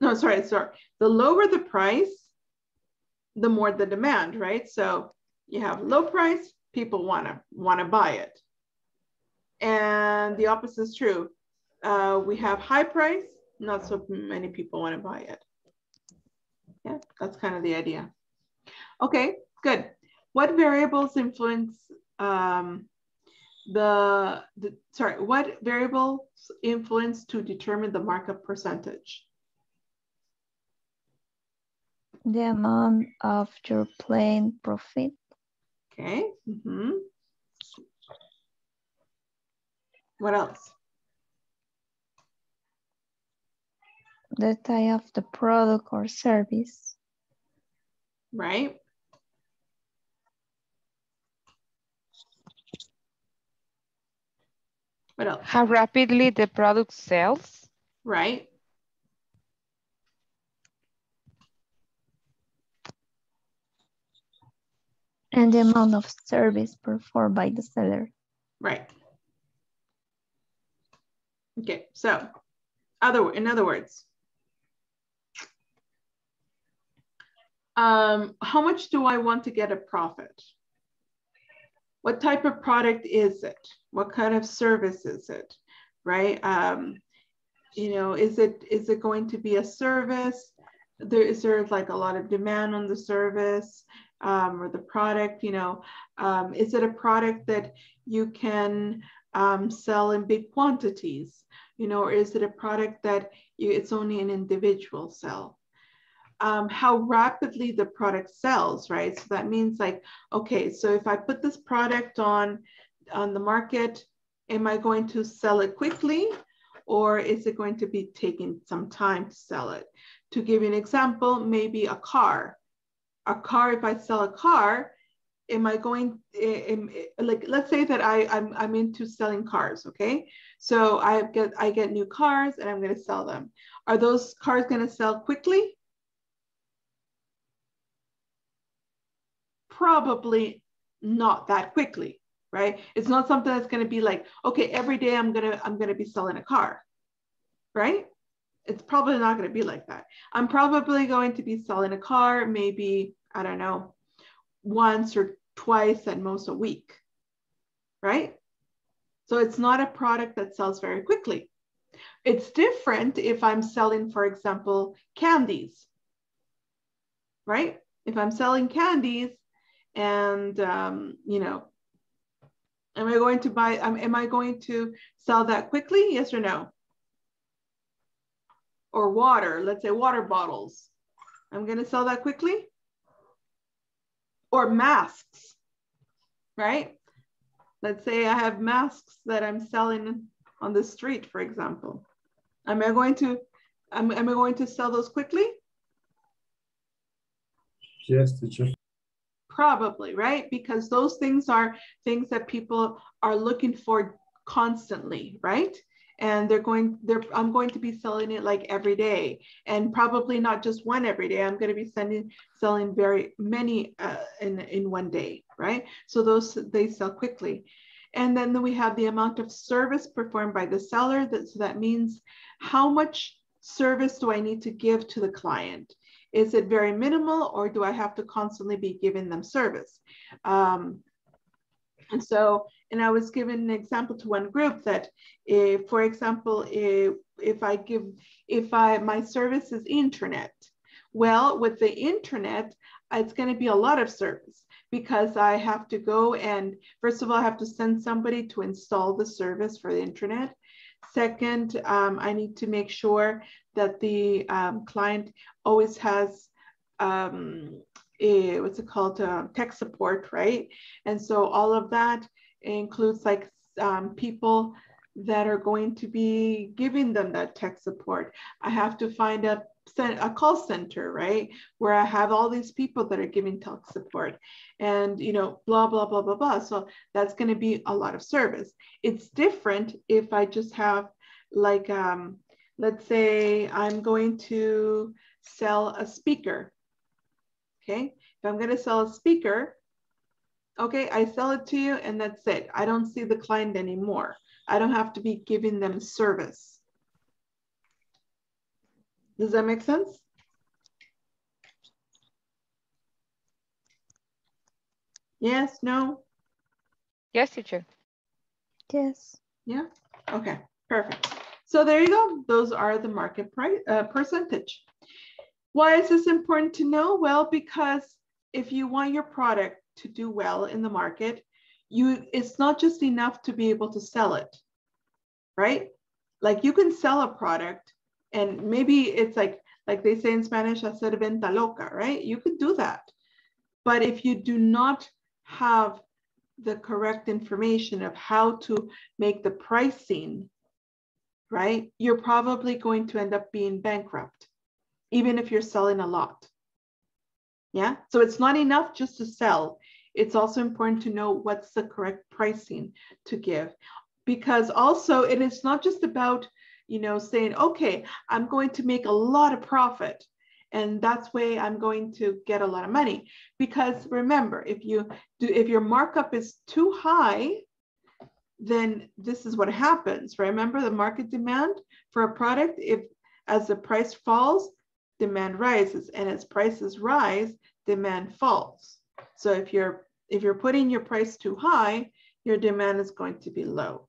No, sorry, sorry. The lower the price, the more the demand, right? So you have low price, people wanna wanna buy it. And the opposite is true. Uh, we have high price, not so many people wanna buy it. Yeah, that's kind of the idea. Okay, good. What variables influence um, the, the, sorry, what variables influence to determine the markup percentage? The amount of your plain profit. Okay. Mm-hmm. What else? The type of the product or service. Right. What else? How rapidly the product sells. Right. And the amount of service performed by the seller. Right. Okay, so other, in other words, um, how much do I want to get a profit? What type of product is it? What kind of service is it, right? Um, you know, is it is it going to be a service? There is there like a lot of demand on the service? Um, or the product, you know, um, is it a product that you can um, sell in big quantities, you know, or is it a product that you, it's only an individual sell? Um, how rapidly the product sells, right? So that means like, okay, so if I put this product on, on the market, am I going to sell it quickly? Or is it going to be taking some time to sell it? To give you an example, maybe a car. A car, if I sell a car, am I going, am, like, let's say that I, I'm, I'm into selling cars, okay? So I get, I get new cars and I'm gonna sell them. Are those cars gonna sell quickly? Probably not that quickly, right? It's not something that's gonna be like, okay, every day I'm gonna, I'm gonna be selling a car, right? It's probably not gonna be like that. I'm probably going to be selling a car, maybe, I don't know, once or twice at most a week, right? So it's not a product that sells very quickly. It's different if I'm selling, for example, candies, right? If I'm selling candies and, um, you know, am I going to buy, um, am I going to sell that quickly? Yes or no? Or water, let's say water bottles. I'm gonna sell that quickly. Or masks, right? Let's say I have masks that I'm selling on the street, for example. Am I going to, am, am I going to sell those quickly? Yes, teacher. Probably, right? Because those things are things that people are looking for constantly, right? And they're going, they're, I'm going to be selling it like every day, and probably not just one every day. I'm going to be sending, selling very many uh, in, in one day, right? So those, they sell quickly. And then we have the amount of service performed by the seller. That, so that means how much service do I need to give to the client? Is it very minimal, or do I have to constantly be giving them service? Um, and so, and I was given an example to one group that, if, for example, if, if I give, if I, my service is internet, well, with the internet, it's going to be a lot of service, because I have to go and, first of all, I have to send somebody to install the service for the internet. Second, um, I need to make sure that the um, client always has, um, a, what's it called, uh, tech support, right? And so all of that includes like um, people that are going to be giving them that tech support. I have to find a, a call center, right? Where I have all these people that are giving tech support, and, you know, blah, blah, blah, blah, blah. So that's going to be a lot of service. It's different if I just have like, um, let's say I'm going to sell a speaker. Okay, if I'm going to sell a speaker, okay, I sell it to you and that's it. I don't see the client anymore. I don't have to be giving them service. Does that make sense? Yes, no? Yes, teacher. Yes. Yeah, okay, perfect. So there you go. Those are the market price uh, percentage. Why is this important to know? Well, because if you want your product to do well in the market, you it's not just enough to be able to sell it, right? Like you can sell a product and maybe it's like, like they say in Spanish, hacer venta loca, right? You could do that. But if you do not have the correct information of how to make the pricing, right, you're probably going to end up being bankrupt, even if you're selling a lot. Yeah, so it's not enough just to sell. It's also important to know what's the correct pricing to give, because also it is not just about, you know, saying, okay, I'm going to make a lot of profit and that's way I'm going to get a lot of money. Because remember, if you do, if your markup is too high, then this is what happens. Remember the market demand for a product, if as the price falls, demand rises, and as prices rise, demand falls. So if you're if you're putting your price too high, your demand is going to be low,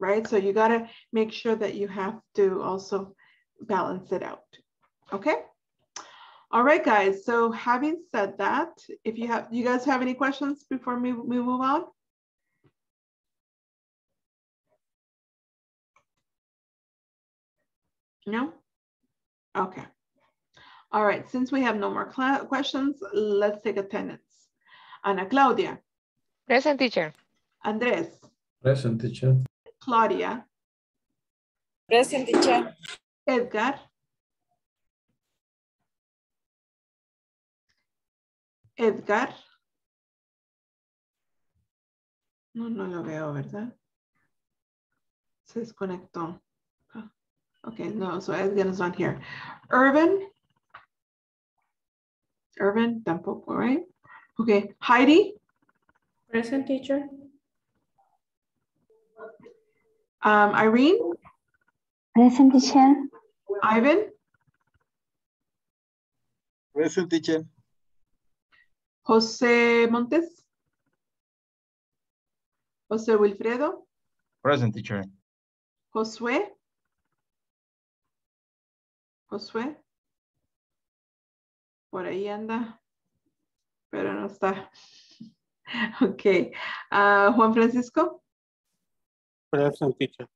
right? So you got to make sure that you have to also balance it out. Okay. All right, guys. So having said that, if you have, you guys have any questions before we, we move on? No? Okay. All right. Since we have no more questions, let's take attendance. Ana Claudia. Present, teacher. Andres. Present, teacher. Claudia. Present, teacher. Edgar. Edgar. No, no lo veo, ¿verdad? Se desconectó. Okay, no, so Edgar is on here. Urban. Urban, tampoco, right? Okay, Heidi. Present, teacher. Um, Irene. Present, teacher. Ivan. Present, teacher. Jose Montes. Jose Wilfredo. Present, teacher. Josué. Josué. Por ahí anda, pero no está. Okay. Uh, Juan Francisco. Present, teacher.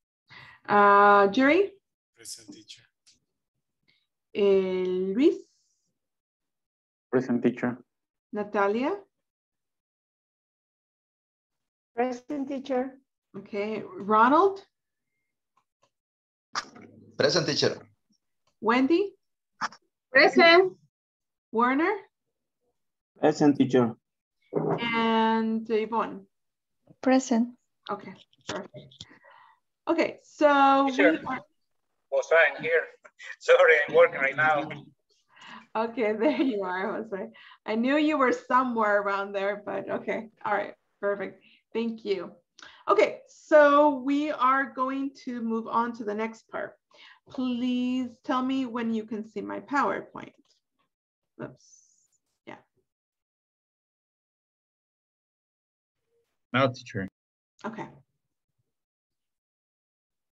Uh, Jerry. Present, teacher. Uh, Luis. Present, teacher. Natalia. Present, teacher. Okay. Ronald. Present, teacher. Wendy. Present. Warner. Present, teacher. And Yvonne. Present. Okay, perfect. Okay, so teacher, we are... Jose, I'm here. Sorry, I'm working right now. Okay, there you are, Jose. I knew you were somewhere around there, but okay. All right, perfect. Thank you. Okay, so we are going to move on to the next part. Please tell me when you can see my PowerPoint. Oops. Yeah. Now, teacher. Okay.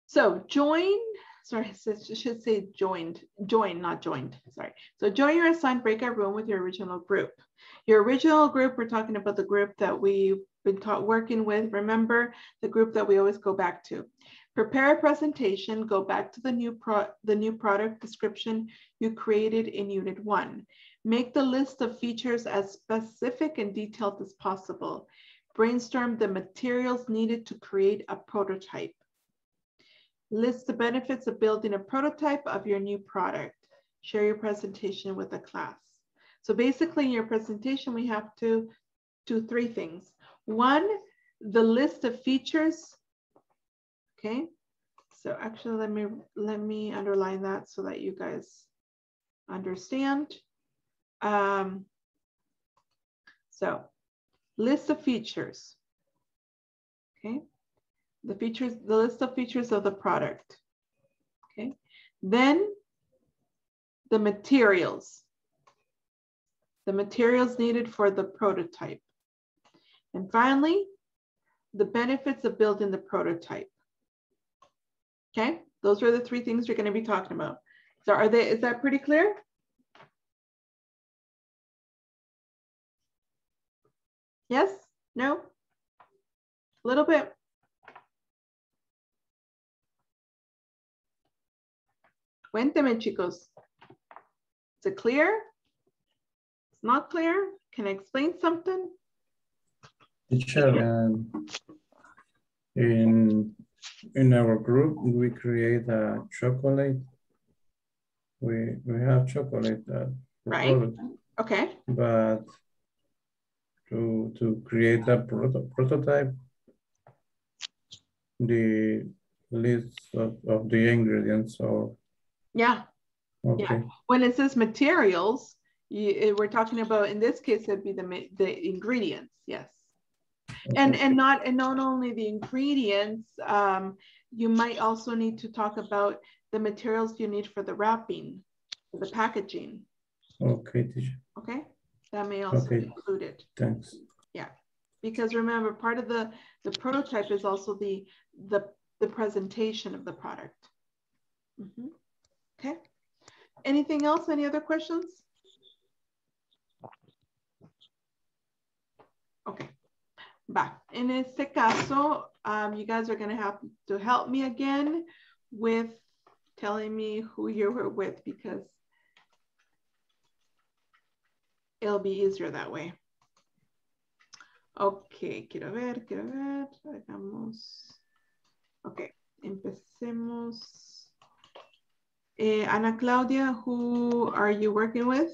So join. Sorry, it should say joined, join, not joined, sorry. So join your assigned breakout room with your original group. Your original group, we're talking about the group that we've been taught working with. Remember the group that we always go back to. Prepare a presentation, go back to the new, pro the new product description you created in unit one. Make the list of features as specific and detailed as possible. Brainstorm the materials needed to create a prototype. List the benefits of building a prototype of your new product. Share your presentation with the class. So basically in your presentation, we have to do three things. One, the list of features. Okay, so actually let me, let me underline that so that you guys understand. Um, so list of features, okay? The features, the list of features of the product, okay? Then the materials, the materials needed for the prototype. And finally, the benefits of building the prototype. Okay, those are the three things you're going to be talking about. So are they, is that pretty clear? Yes? No? A little bit. Cuénteme, chicos. Is it clear? It's not clear? Can I explain something? Teacher, um, in, in our group, we create a chocolate. We, we have chocolate. Uh, right. Product. Okay. But to, to create a proto prototype, the list of, of the ingredients or... Yeah. Okay. Yeah. When it says materials, you, we're talking about, in this case, it'd be the, the ingredients. Yes. Okay. And and not and not only the ingredients, um, you might also need to talk about the materials you need for the wrapping, for the packaging. Okay, teacher. Okay, that may also okay. be included. Thanks. Yeah, because remember, part of the the prototype is also the the the presentation of the product. Mm-hmm. Okay. Anything else? Any other questions? Okay. Back. In este caso, um, you guys are going to have to help me again with telling me who you were with, because it'll be easier that way. Okay, quiero ver, quiero ver, hagamos. Okay, empecemos. Eh, Ana Claudia, who are you working with?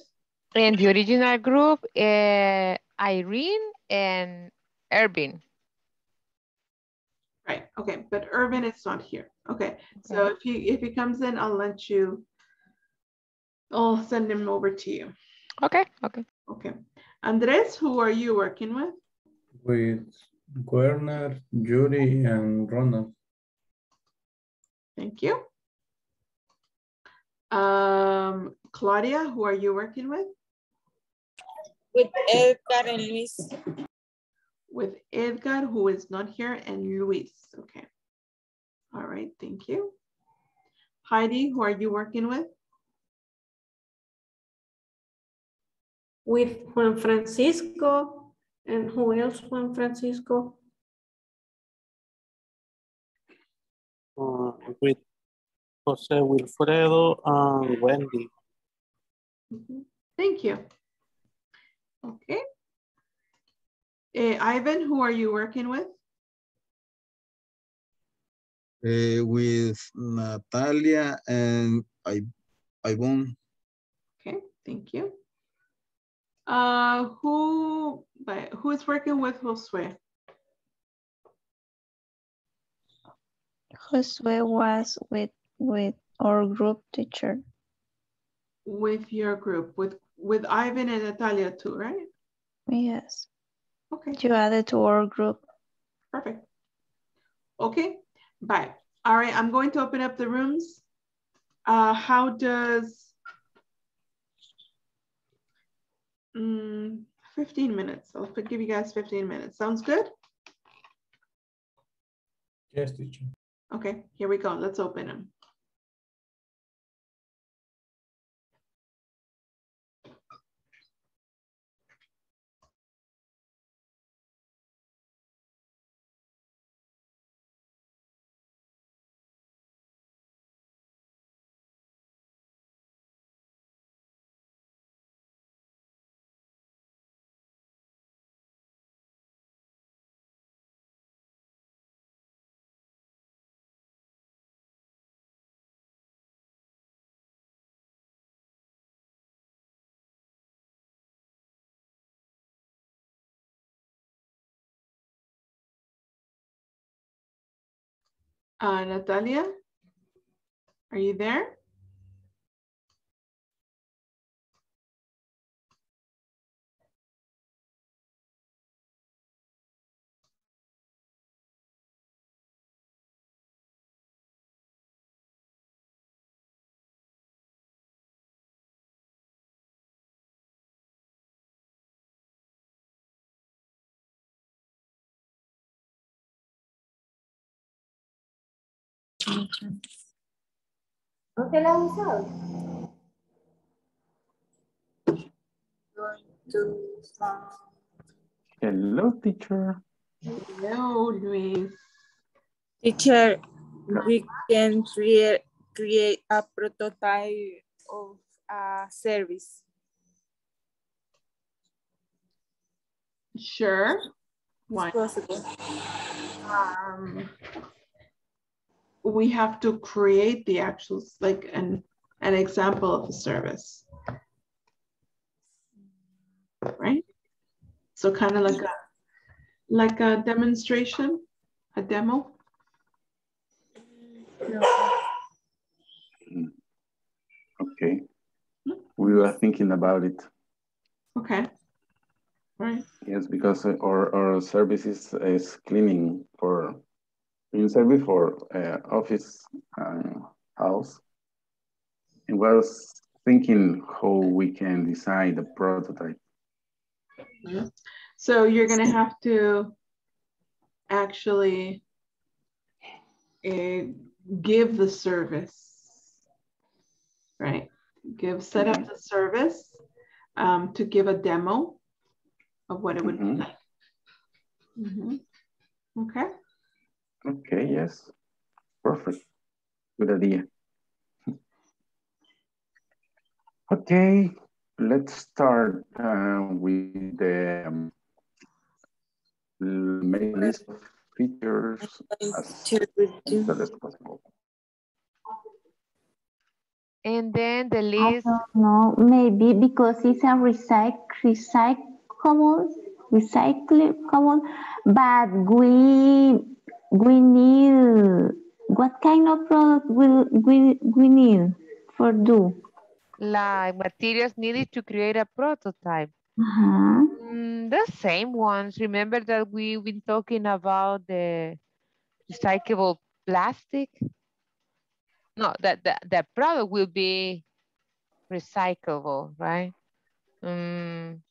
In the original group, uh, Irene and Urban. Right, okay, but Urban is not here. Okay. Okay, so if he if he comes in, I'll let you, I'll send him over to you. Okay, okay. Okay. Andres, who are you working with? With Werner, Jerry, and Ronald. Thank you. Um, Claudia, who are you working with? With Edgar and Luis. With Edgar, who is not here, and Luis. Okay. All right, thank you. Heidi, who are you working with? With Juan Francisco. And who else, Juan Francisco? Uh, with Jose Wilfredo and Wendy. Mm-hmm. Thank you. Okay. Uh, Ivan, who are you working with? Uh, with Natalia and Ivan. Okay, thank you. Uh, who, who is working with Josué? Josué was with, with our group teacher. With your group, with, with Ivan and Natalia too, right? Yes. Okay. You added to our group. Perfect. Okay. Bye. All right. I'm going to open up the rooms. Uh, how does um, fifteen minutes? I'll give you guys fifteen minutes. Sounds good? Yes, teacher. Okay. Here we go. Let's open them. Uh, Natalia, are you there? ¿No te la has usado? Hello, teacher. Hello, Luis. Teacher, we can create, create a prototype of a service. Sure. Why? It's possible. Um, we have to create the actual, like an, an example of a service, right? So kind of like a, like a demonstration, a demo. Okay. We were thinking about it. Okay. Right. Yes, because our, our service is, is cleaning for in service for uh, office and house. And we're thinking how we can design the prototype. Mm-hmm. So you're going to have to actually uh, give the service, right? Give set up the service um, to give a demo of what it would mm-hmm. be like. Mm-hmm. Okay. Okay, yes. Perfect. Good idea. Okay, let's start uh, with the um, main list of features as, as possible. And then the list. I don't know, maybe because it's a recycle, recyclable, recyclable, but we. We need, what kind of product will we, we need for do? Like materials needed to create a prototype. Uh-huh. Mm, the same ones. Remember that we've been talking about the recyclable plastic? No, that the, the product will be recyclable, right? Um,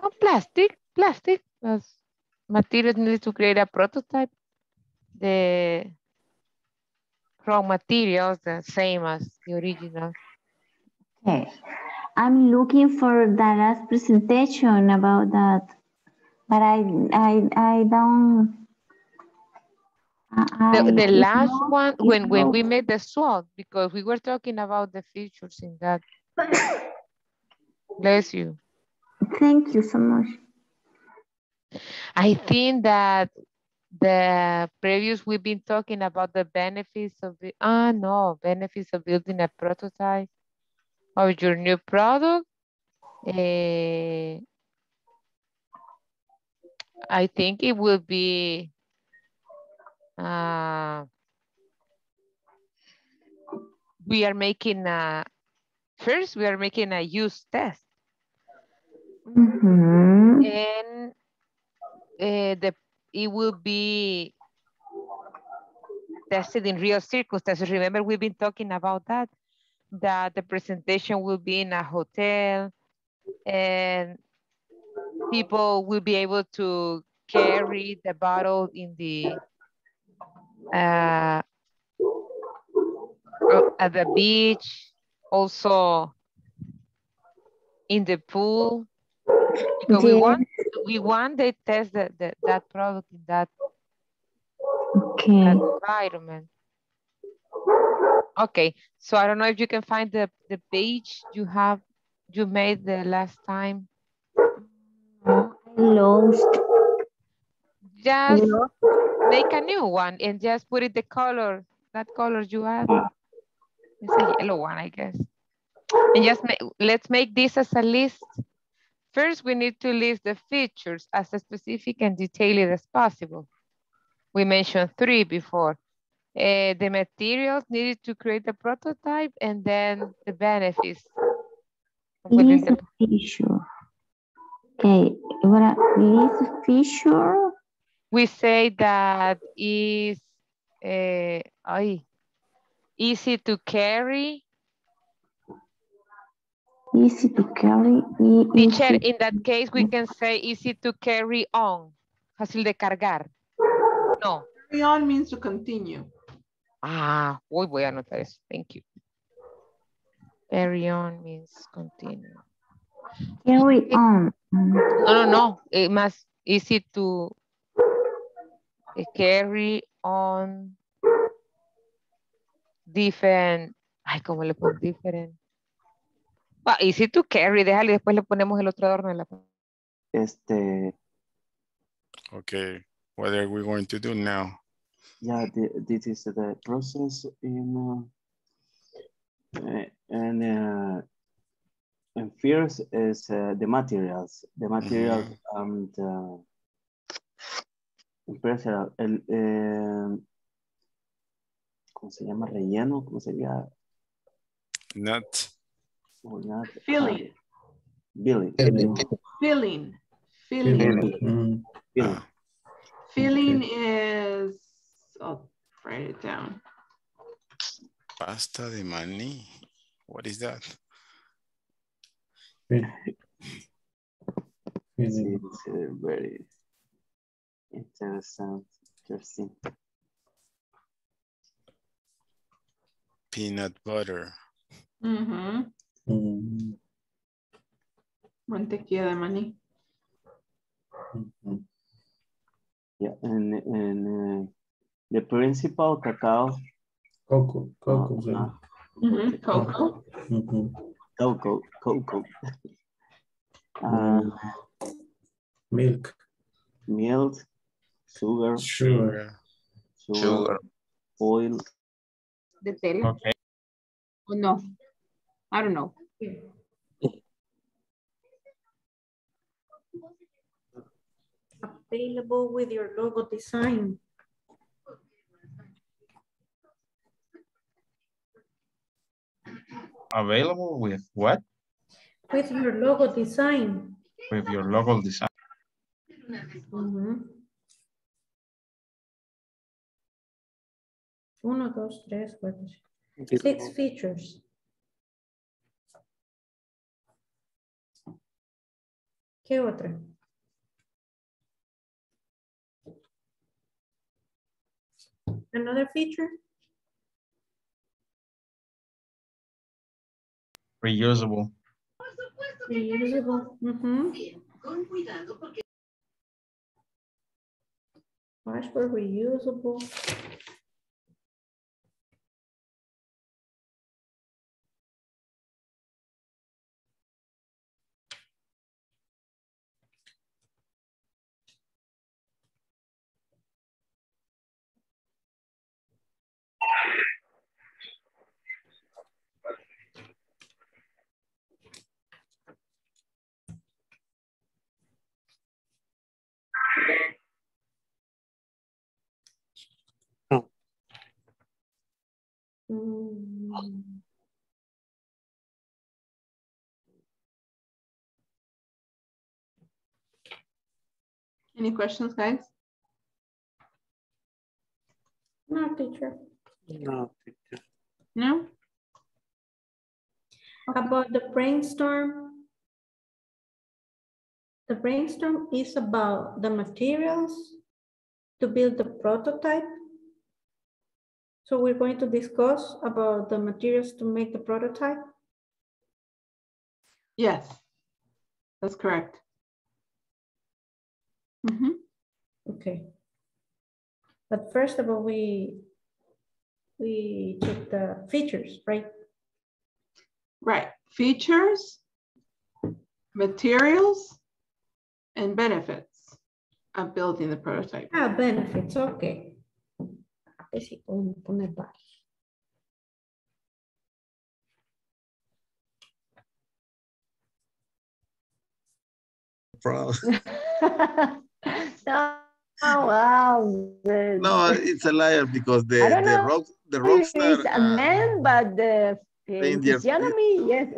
oh, plastic, plastic. That's materials needed to create a prototype. The raw materials, the same as the original. Okay. I'm looking for the last presentation about that, but I I I don't. I, the the last not, one when when not. we made the swap, because we were talking about the features in that. Bless you. Thank you so much. I think that the previous we've been talking about the benefits of the, ah, no, benefits of building a prototype of your new product. Uh, I think it will be uh, we are making a, first we are making a use test. Mm-hmm. And Uh, the, it will be tested in real circumstances. Remember, we've been talking about that, that the presentation will be in a hotel and people will be able to carry the bottle in the, uh, at the beach, also in the pool. Because we want we want they test the, the, that product in that, okay. that environment. Okay, so I don't know if you can find the, the page you have you made the last time. Lost. Just Lost. Make a new one and just put it the color, that color you have. It's a yellow one, I guess. And just make, let's make this as a list. First, we need to list the features as specific and detailed as possible. We mentioned three before. Uh, the materials needed to create the prototype and then the benefits. List the feature. Okay, list feature. We say that is uh, easy to carry. Easy to carry. Teacher, in that case, we can say easy to carry on. Fácil de cargar. No, Carry on means to continue. Ah, hoy voy a anotar eso. Thank you. Carry on means continue. Carry on. No, no, no. It must easy to carry on different. Ay, ¿cómo le pongo different? Well, easy to carry. Déjale, después le ponemos el otro adorno en la. Este. Okay. What are we going to do now? Yeah, the, this is the process in uh, and uh, and first is uh, the materials, the materials mm-hmm. and uh, pressure. El, eh, ¿cómo se llama? Relleno, ¿cómo sería? Nut. Oh, nut. Filling. Filling. Filling. Filling. Filling. Filling okay. is, I'll write it down. Pasta de maní. What is that? Filling. It's very interesting. Interesting. Peanut butter. Mm-hmm. Mm-hmm. Mantequilla de maní. Mm-hmm. Yeah, and, and uh, the principal cacao. Cocoa, cocoa. Oh, no. Mm-hmm. Cocoa. Mm-hmm. Cocoa, cocoa. um, milk. Milk, sugar. Sugar. Sugar. Sugar. Oil. The tail. Okay. Oh, no. I don't know. Available with your logo design. Available with what? With your logo design. With your logo design. Mm-hmm. Uno, dos, tres, cuatro. Six features. ¿Qué otra? Another feature? Reusable. Reusable. Mm-hmm. Watch for reusable. Mm. Any questions, guys? No, teacher. No, teacher. No? About the brainstorm. The brainstorm is about the materials to build the prototype. So we're going to discuss about the materials to make the prototype? Yes, that's correct. Mm-hmm. Okay. But first of all, we, we check the features, right? Right, features, materials, and benefits of building the prototype. Ah, benefits, okay. Si podemos poner varios. No, wow. No, it's a liar because the the rock the rock star is a man, uh, but the physiognomy, yes.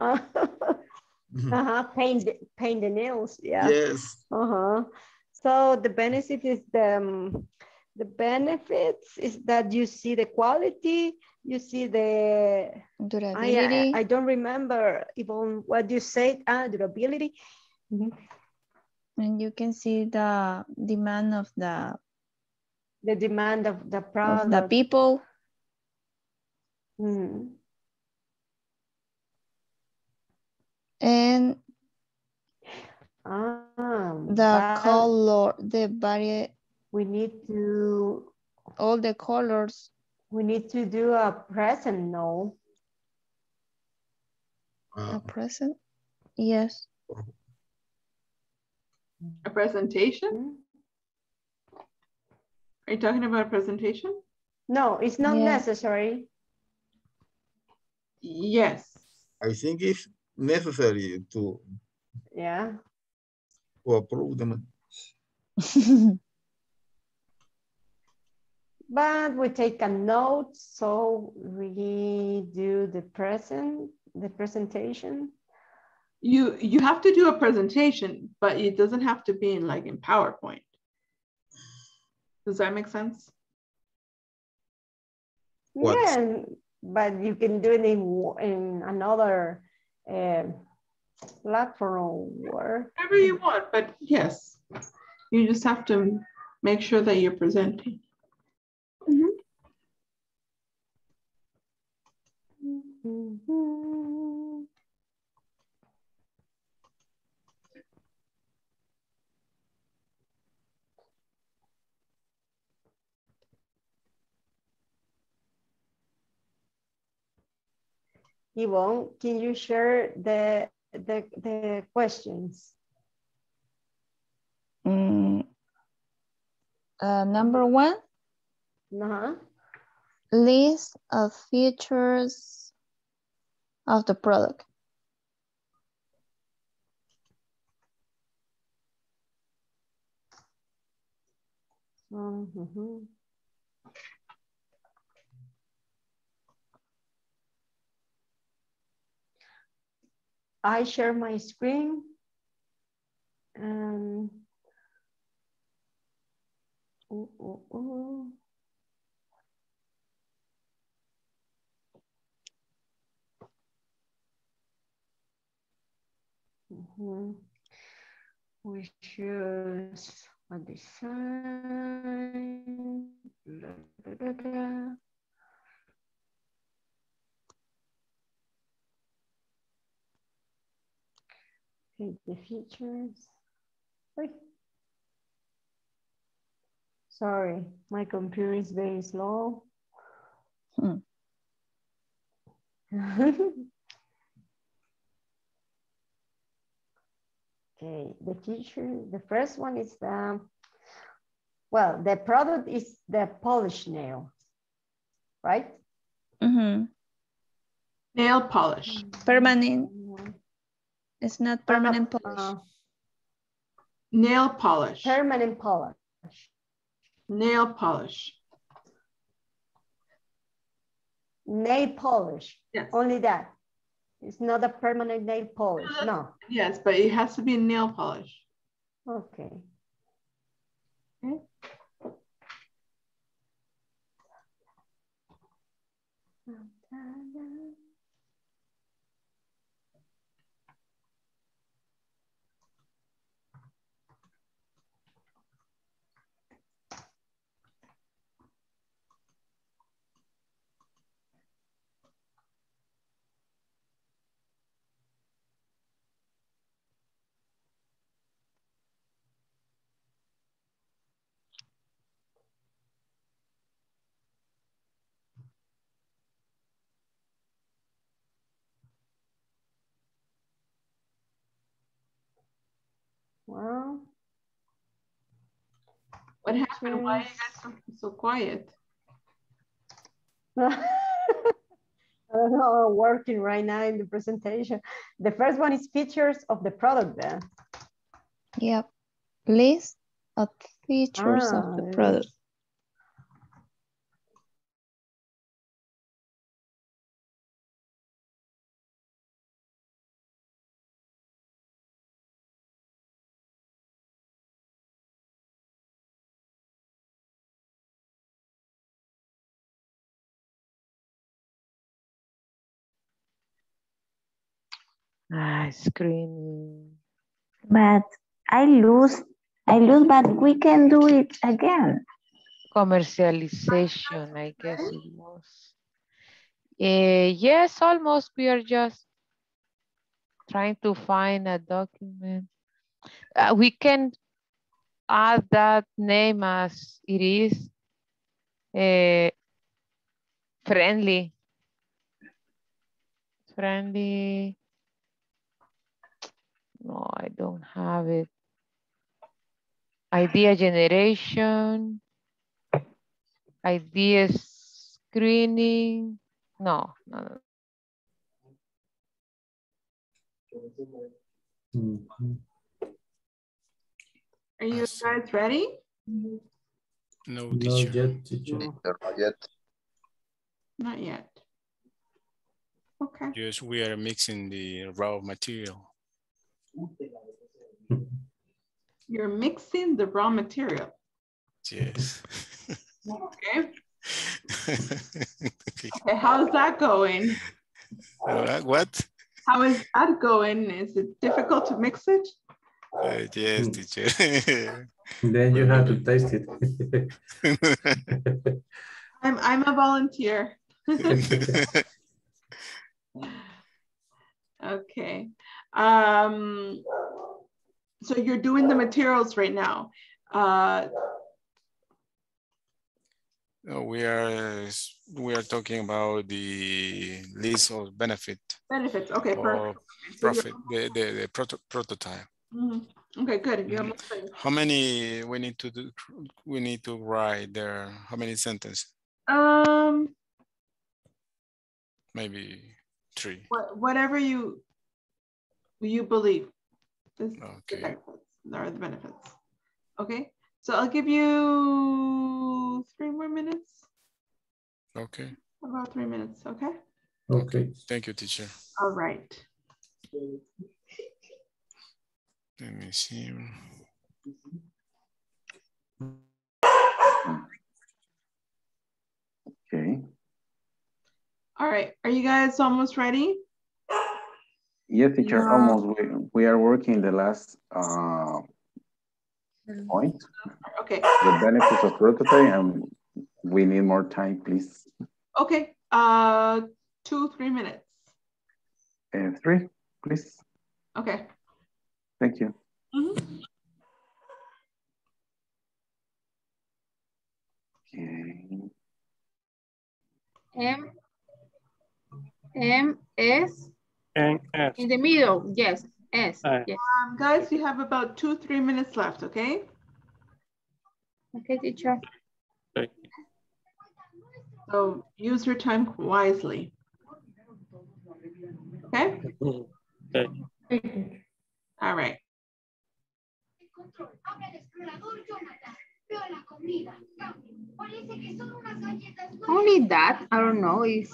uh huh. Paint paint the nails, yeah. Yes. Uh huh. So the benefit is the, um, the benefits is that you see the quality, you see the durability. I, I don't remember even what you said, ah, durability. Mm-hmm. And you can see the demand of the the demand of the product of the people. Mm. And um, the color, the variety. We need to all the colors. We need to do a present, no? Uh, a present? Yes. A presentation? Are you talking about a presentation? No, it's not yeah. necessary. Yes. I think it's necessary to, yeah. to approve them. But we take a note, so we do the present, the presentation. You you have to do a presentation, but it doesn't have to be in like in PowerPoint. Does that make sense? What? Yeah, but you can do it in in another uh, platform or whatever you want. But yes, you just have to make sure that you're presenting. Mm-hmm. Yvonne, can you share the the, the questions? Mm. Uh, number one. Uh-huh. List of features of the product. Mm-hmm. I share my screen. Um, ooh, ooh, ooh. Mm-hmm. We choose a design. Da, da, da, da. Take the features. Wait. Sorry, my computer is very slow. Hmm. Okay, the feature, the first one is the, well, the product is the polish nail, right? Mm-hmm. Nail polish. Permanent. It's not permanent uh, polish. Uh, nail polish. Permanent polish. Nail polish. Nail polish, yes. Only that. It's not a permanent nail polish, no. Yes, but it has to be nail polish. Okay. Okay. Wow. What happened? Why are you guys so, so quiet? I don't know, I'm working right now in the presentation. The first one is features of the product then. Yep. List of features ah, of the product. Is. Ah, screaming. But I lose, I lose, but we can do it again. Commercialization, I guess it was. Uh, yes, almost. We are just trying to find a document. Uh, we can add that name as it is. Uh, friendly. Friendly. No, I don't have it. Idea generation. Idea screening. No, no. Mm-hmm. Are you guys ready? No, teacher. Not yet, teacher. Not yet. Not yet. Okay. Yes, we are mixing the raw material. You're mixing the raw material. Yes. Okay. Okay, how's that going? Uh, what? How is that going? Is it difficult to mix it? Uh, yes, teacher. Then you have to taste it. I'm I'm a volunteer. Okay. Um, so you're doing the materials right now. Uh, we are we are talking about the list of benefit. Benefits, okay, perfect. Profit, the the, the proto prototype. Mm-hmm. Okay, good. Mm-hmm. How many we need to do? We need to write there. How many sentences? Um, maybe three. What, whatever you you believe. This okay. The are the benefits. Okay, so I'll give you three more minutes. Okay. About three minutes. Okay. Okay. Thank you, teacher. All right. Let me see. Okay. All right. Are you guys almost ready? Yes, teacher. Yeah. Almost. We, we are working the last uh, point. Okay. The benefits of prototype, and we need more time, please. Okay. Uh, two, three minutes. And three, please. Okay. Thank you. Mm-hmm. Okay. M, M, S. And S. In the middle, yes, S. Yes. Um, guys, we have about two, three minutes left, okay? Okay, teacher. Okay. So use your time wisely. Okay? Okay. All right. Only that, I don't know. Is...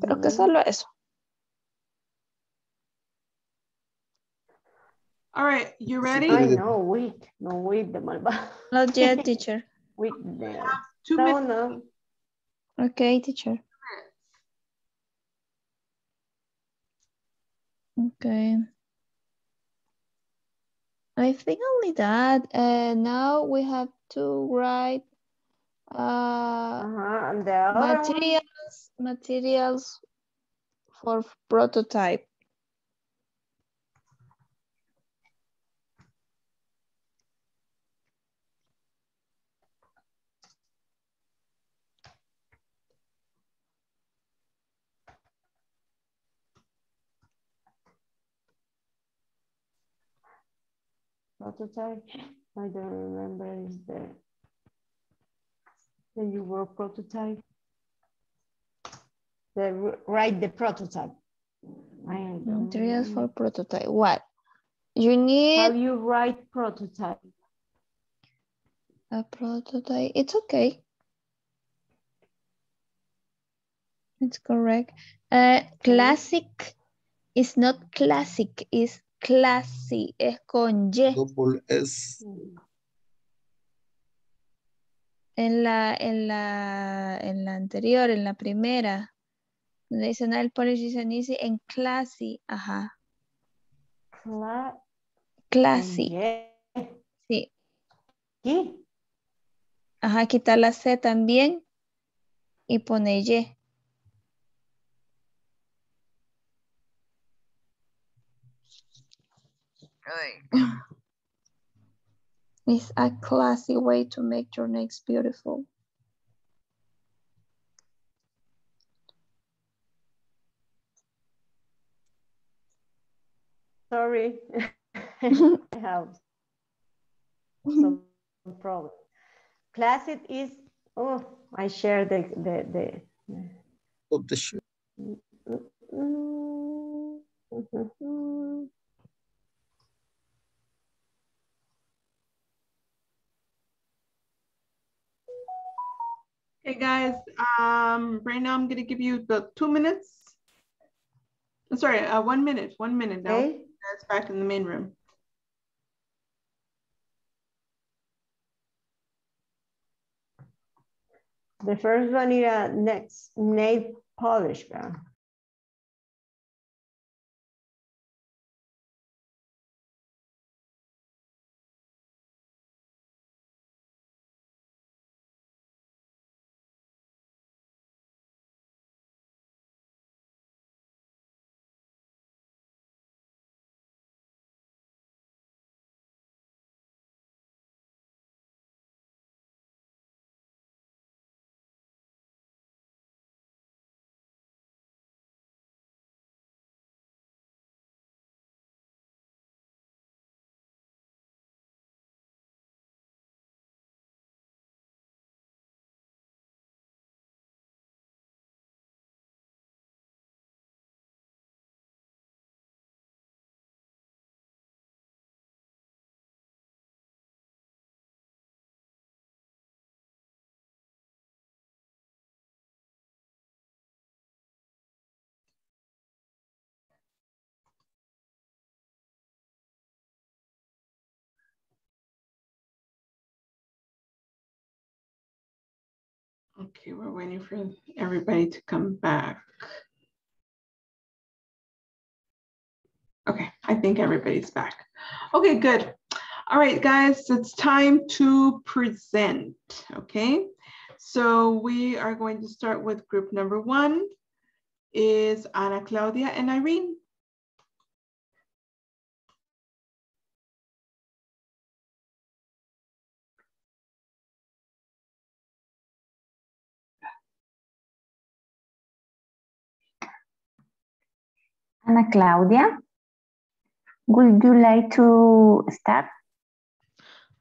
Creo que solo eso. All right, you ready? I know, wait, no, wait, the malva. Not yet, teacher. Wait, yeah. Two no, minutes. No. Okay, teacher. Okay. I think only that. Uh, now we have to write uh, uh-huh. And the other materials, materials for prototype. Prototype, I don't remember, is there. Then you were prototype. The, write the prototype. I don't materials remember. For prototype, what? You need... How you write prototype? A prototype, it's okay. It's correct. Uh, classic is not classic, is classy, es con Y. Double S. En la, en la, en la anterior, en la primera. Donde dice, no, el Polish is an easy, en classy, ajá. Cla classy. Yeah. Sí. ¿Y? Ajá, quita la C también y pone Y. It's a classy way to make your necks beautiful. Sorry, I have some problem. Classic is, oh, I share the, the, the. Oh, the shoe. Hey guys, um, right now I'm gonna give you the two minutes. I'm sorry, uh, one minute, one minute now. Okay. That's back in the main room. The first one is uh, next nail polish. Uh. Okay, we're waiting for everybody to come back. Okay, I think everybody's back. Okay, good. All right, guys, it's time to present, okay? So we are going to start with group number one is Ana Claudia and Irene. Ana Claudia, would you like to start?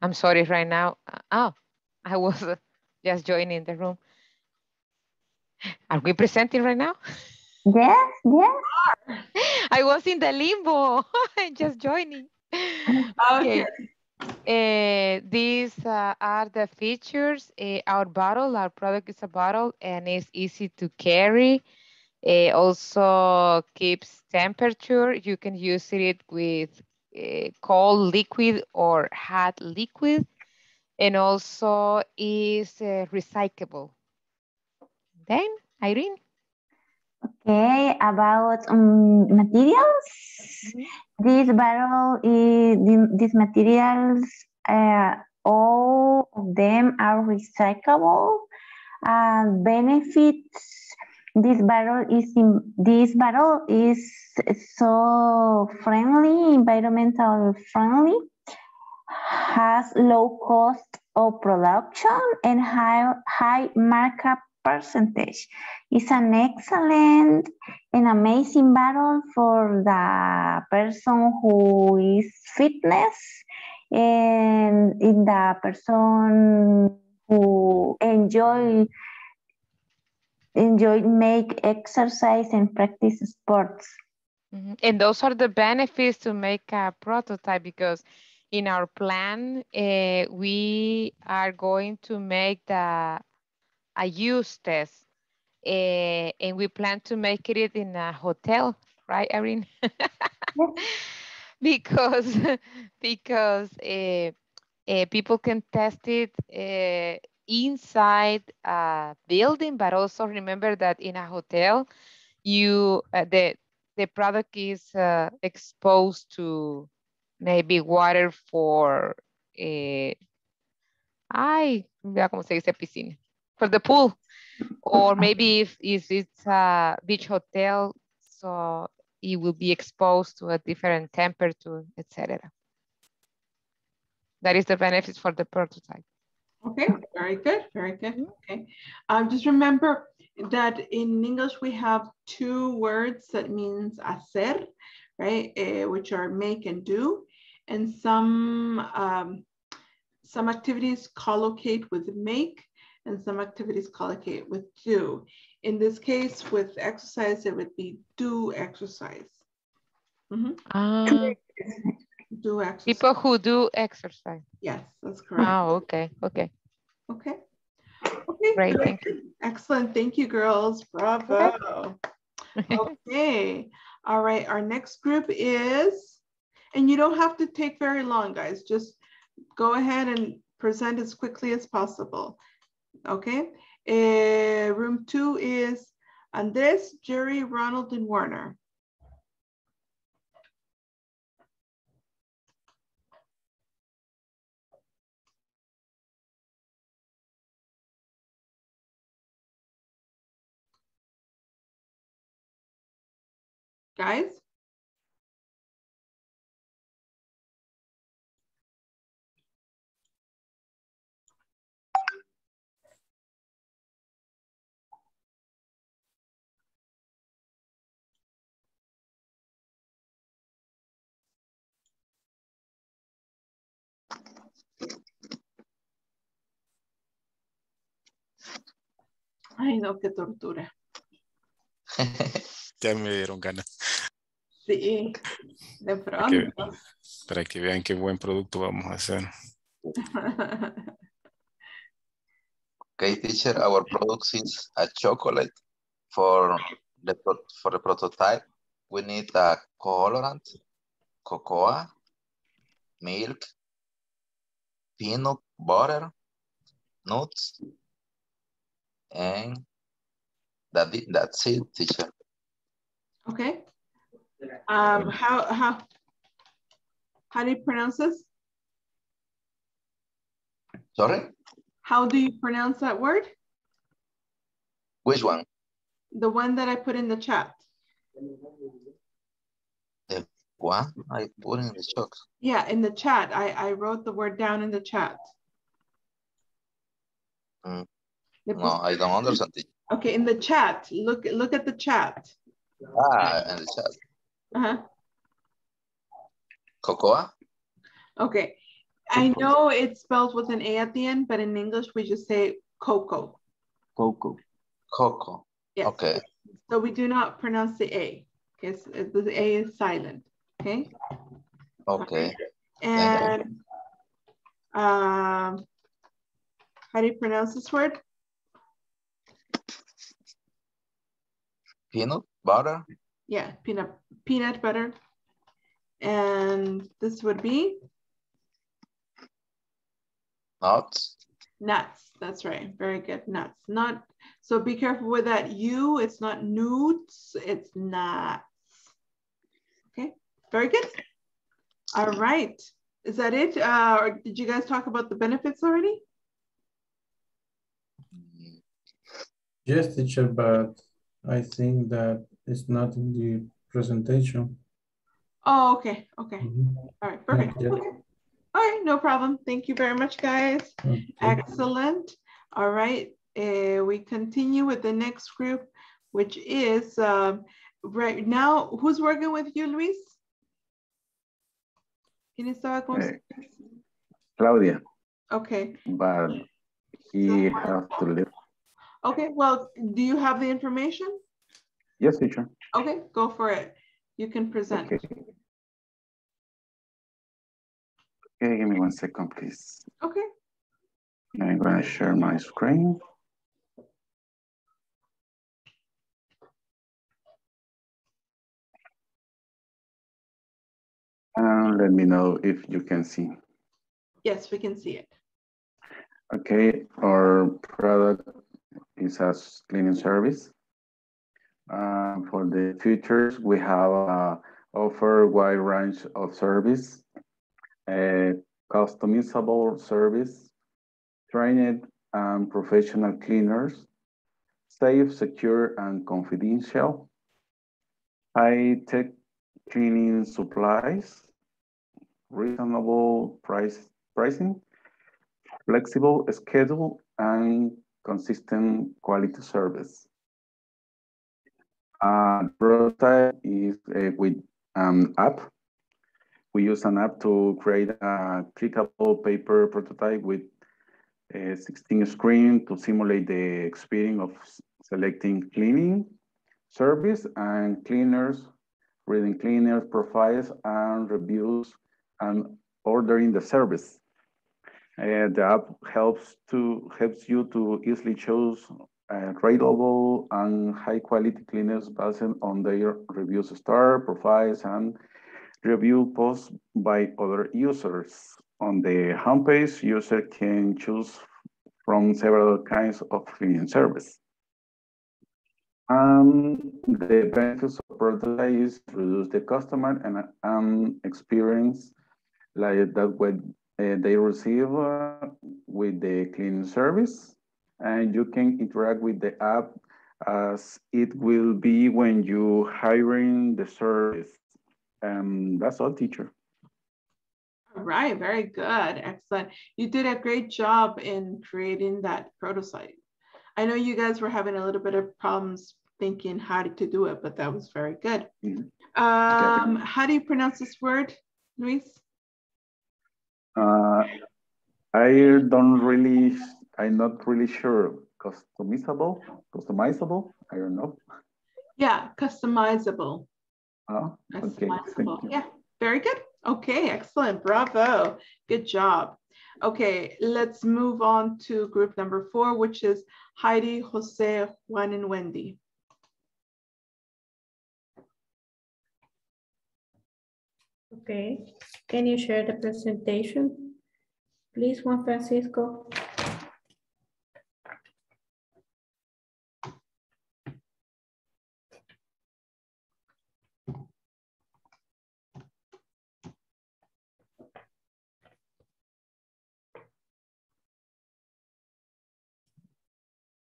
I'm sorry, right now. Oh, I was just joining the room. Are we presenting right now? Yes, yes. I was in the limbo. I'm just joining. Okay. okay. Uh, these uh, are the features. Uh, our bottle, our product is a bottle and it's easy to carry. It also keeps temperature. You can use it with uh, cold liquid or hot liquid. And also is uh, recyclable. Then, Irene? Okay, about um, materials. Mm-hmm. This bottle, is, these materials, uh, all of them are recyclable. Uh, benefits. This bottle is in, this bottle is so friendly, environmental friendly, has low cost of production and high high markup percentage. It's an excellent and amazing bottle for the person who is fitness and in the person who enjoy. Enjoy, make exercise and practice sports. Mm-hmm. And those are the benefits to make a prototype because in our plan, uh, we are going to make the, a use test uh, and we plan to make it in a hotel, right, Irene? Yes. Because because uh, uh, people can test it uh, inside a building, but also remember that in a hotel, you uh, the the product is uh, exposed to maybe water for a, ay, ¿cómo se dice piscina? For the pool. Or maybe if, if it's a beach hotel, so it will be exposed to a different temperature, et cetera. That is the benefits for the prototype. Okay, very good, very good. Okay, um, just remember that in English we have two words that means hacer, right, uh, which are make and do, and some um, some activities collocate with make, and some activities collocate with do. In this case, with exercise, it would be do exercise. Mm-hmm. um. Do exercise. People who do exercise. Yes, that's correct. Oh, okay, okay. Okay. Okay. Great, good. Thank you. Excellent. Thank you, girls. Bravo. Okay. Okay. All right. Our next group is, and you don't have to take very long, guys. Just go ahead and present as quickly as possible. Okay. Uh, room two is Andres, Jerry, Ronald, and Warner. Guys? Ay, no, qué tortura. Ya me dieron ganas. Sí, de pronto. Para que, para que vean qué buen producto vamos a hacer. Okay, teacher, our product is a chocolate. For the, for the prototype, we need a colorant, cocoa, milk, peanut butter, nuts, and that, that's it, teacher. Okay. Um, how, how, how do you pronounce this? Sorry? How do you pronounce that word? Which one? The one that I put in the chat. The one I put in the chat? Yeah, in the chat. I, I wrote the word down in the chat. Mm. The no, I don't understand it. Okay, in the chat. Look, look at the chat. Ah, in the chat. Uh-huh. Cocoa. Okay. I know it's spelled with an A at the end, but in English we just say cocoa. Cocoa. Cocoa. Yes. Okay. So we do not pronounce the A. Okay. So the A is silent. Okay. Okay. Okay. And um, how do you pronounce this word? Peanut butter. Yeah, peanut peanut butter, and this would be nuts. Nuts. That's right. Very good. Nuts. Not so. Be careful with that. U. It's not nudes. It's nuts. Okay. Very good. All right. Is that it? Uh, or did you guys talk about the benefits already? Yes, teacher. But I think that. It's not in the presentation. Oh, okay, okay. Mm-hmm. All right, perfect. Yeah. Okay. All right, no problem. Thank you very much, guys. Okay. Excellent. All right, uh, we continue with the next group, which is uh, right now, who's working with you, Luis? Uh, Claudia. Okay. But he has to leave. Okay, well, do you have the information? Yes, teacher. Okay, go for it. You can present. Okay. Okay, give me one second, please. Okay. I'm gonna share my screen. And let me know if you can see. Yes, we can see it. Okay, our product is a cleaning service. Um, for the futures, we have uh, offer wide range of service, uh, customizable service, trained and professional cleaners, safe, secure, and confidential, high-tech cleaning supplies, reasonable price pricing, flexible schedule, and consistent quality service. Uh, prototype is uh, with an um, app. We use an app to create a clickable paper prototype with a sixteen screen to simulate the experience of selecting cleaning service and cleaners, reading cleaners profiles and reviews, and ordering the service. Uh, the app helps to helps you to easily choose uh, rateable and high quality cleaners based on their reviews, star profiles, and review posts by other users. On the homepage, user can choose from several kinds of cleaning service. Um, the benefits of prototype is to reduce the customer and um, experience like that when uh, they receive uh, with the cleaning service, and you can interact with the app as it will be when you hiring the service. Um, that's all, teacher. All right, very good, excellent. You did a great job in creating that prototype. I know you guys were having a little bit of problems thinking how to do it, but that was very good. Mm-hmm. um, how do you pronounce this word, Luis? Uh, I don't really, I'm not really sure. Customizable, customizable, I don't know. Yeah, customizable. Oh, okay. Customizable. Yeah, very good. Okay, excellent, bravo, good job. Okay, let's move on to group number four, which is Heidi, Jose, Juan, and Wendy. Okay, can you share the presentation, please, Juan Francisco?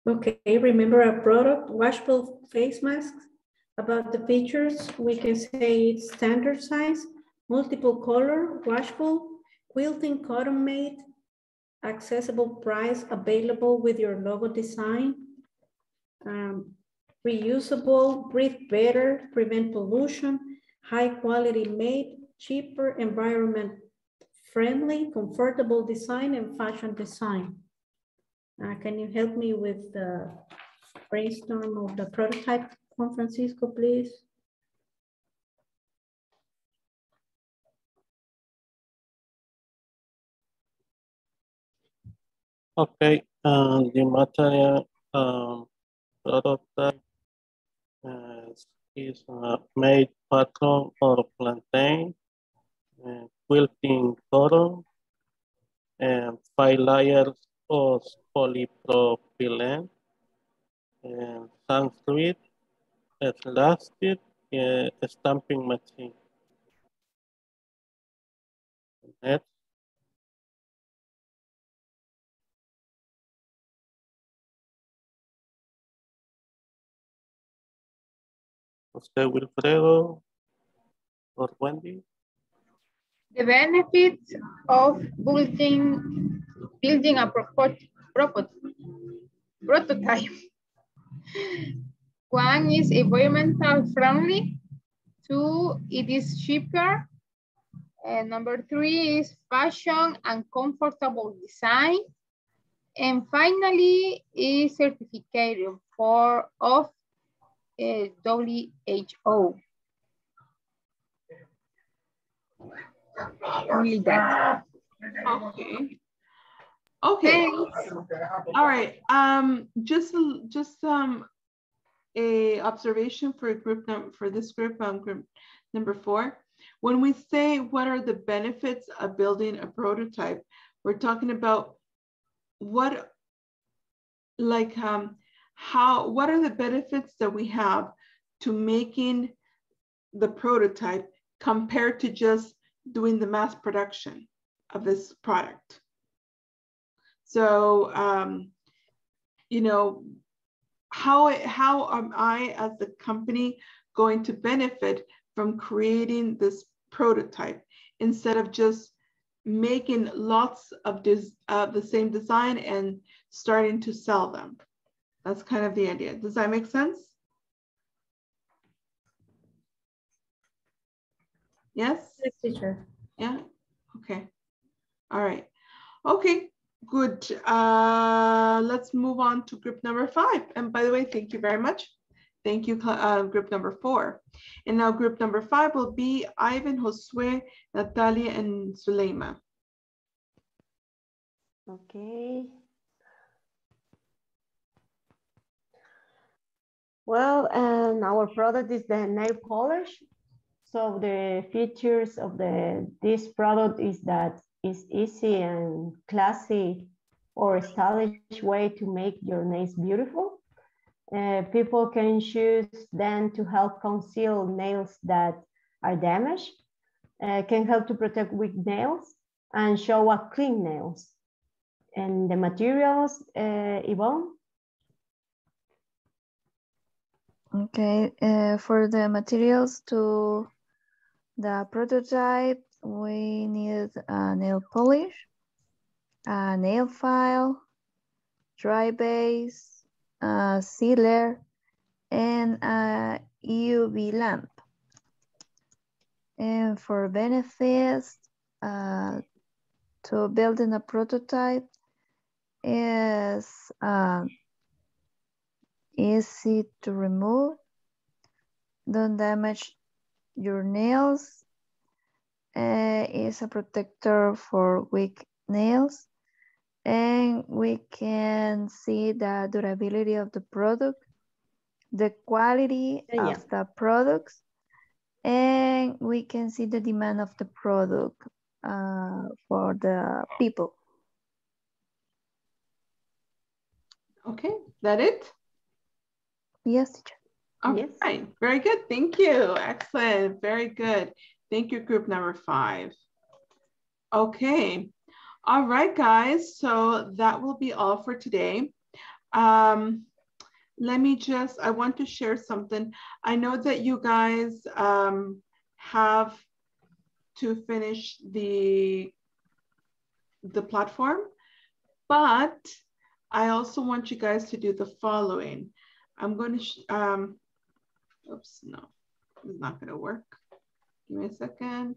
Okay, remember our product, washable face masks. About the features, we can say it's standard size, multiple color, washable, quilting cotton made, accessible price, available with your logo design, um, reusable, breathe better, prevent pollution, high quality made, cheaper, environment friendly, comfortable design, and fashion design. Uh, can you help me with the brainstorm of the prototype, Juan Francisco, please? Okay, uh, the material um, prototype uh, is uh, made pattern or plantain, uh, quilting cotton, and five layers of polypropylene, and sunscreen, elastic, uh, stamping machine. Next. Jose Wilfredo or Wendy. The benefits of building building a prototype. One is environmental friendly. Two, it is cheaper. And number three is fashion and comfortable design. And finally, is certificate for of uh, W H O. Only that. Okay. Okay. All right. Um, just just um, a observation for group number for this group um group number four. When we say what are the benefits of building a prototype, we're talking about what like um how what are the benefits that we have to making the prototype compared to just doing the mass production of this product. So, um, you know, how, how am I as a company going to benefit from creating this prototype instead of just making lots of this, uh, the same design and starting to sell them? That's kind of the idea. Does that make sense? Yes? Yes, teacher. Yeah, okay. All right. Okay, good. Uh, let's move on to group number five. And by the way, thank you very much. Thank you, uh, group number four. And now group number five will be Ivan, Josué, Natalia, and Suleyma. Okay. Well, um, our product is the nail polish. So the features of the this product is that it's easy and classy or stylish way to make your nails beautiful. Uh, people can choose then to help conceal nails that are damaged, uh, can help to protect weak nails and show up clean nails. And the materials, uh, Yvonne? Okay, uh, for the materials to the prototype, we need a nail polish, a nail file, dry base, a sealer, and a U V lamp. And for benefits, uh, to building a prototype is uh, easy to remove, don't damage your nails, uh, is a protector for weak nails, and we can see the durability of the product, the quality yeah. of the products, and we can see the demand of the product uh, for the people. Okay, that it? Yes, teacher. All yes. right, very good, thank you. Excellent, very good. Thank you, group number five. Okay. All right, guys, so that will be all for today. Um, let me just, I want to share something. I know that you guys um, have to finish the, the platform, but I also want you guys to do the following. I'm going to, um, oops, no, it's not gonna work. Give me a second.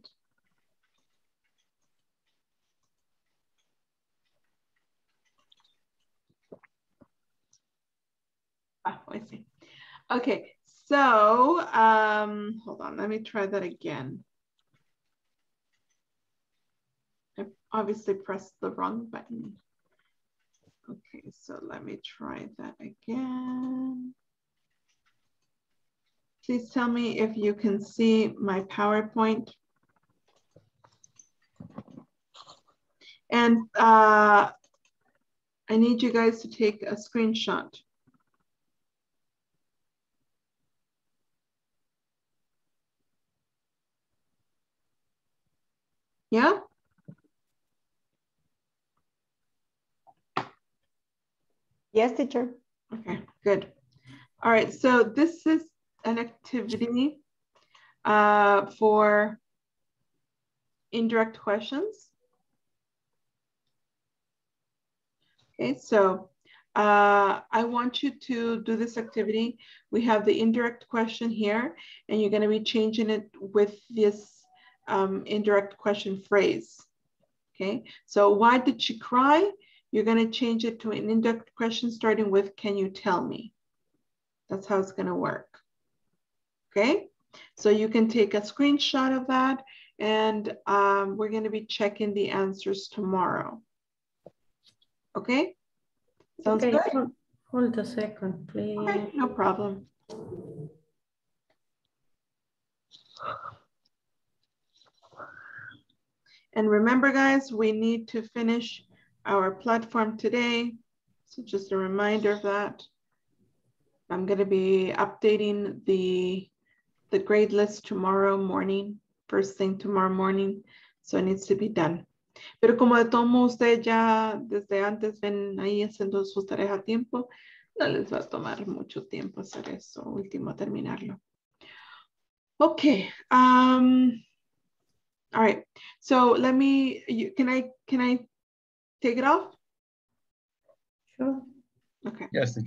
Oh, I see. Okay, so um, hold on, let me try that again. I obviously pressed the wrong button. Okay, so let me try that again. Please tell me if you can see my PowerPoint. And uh, I need you guys to take a screenshot. Yeah? Yes, teacher. Okay, good. All right, so this is an activity uh, for indirect questions. Okay, so uh, I want you to do this activity. We have the indirect question here, and you're gonna be changing it with this Um, indirect question phrase, okay? So why did she cry? You're gonna change it to an indirect question starting with, can you tell me? That's how it's gonna work, okay? So you can take a screenshot of that, and um, we're gonna be checking the answers tomorrow, okay? Sounds okay, good? Hold, hold a second, please. Okay, no problem. And remember, guys, we need to finish our platform today. So just a reminder of that. I'm going to be updating the, the grade list tomorrow morning, first thing tomorrow morning. So it needs to be done. Pero como de todo modo ustedes ya desde antes ven ahí haciendo sus tareas a tiempo, no les va a tomar mucho tiempo hacer eso último, terminarlo. Okay. Um, all right. So let me, you, can I, can I take it off? Sure. Okay. Yes.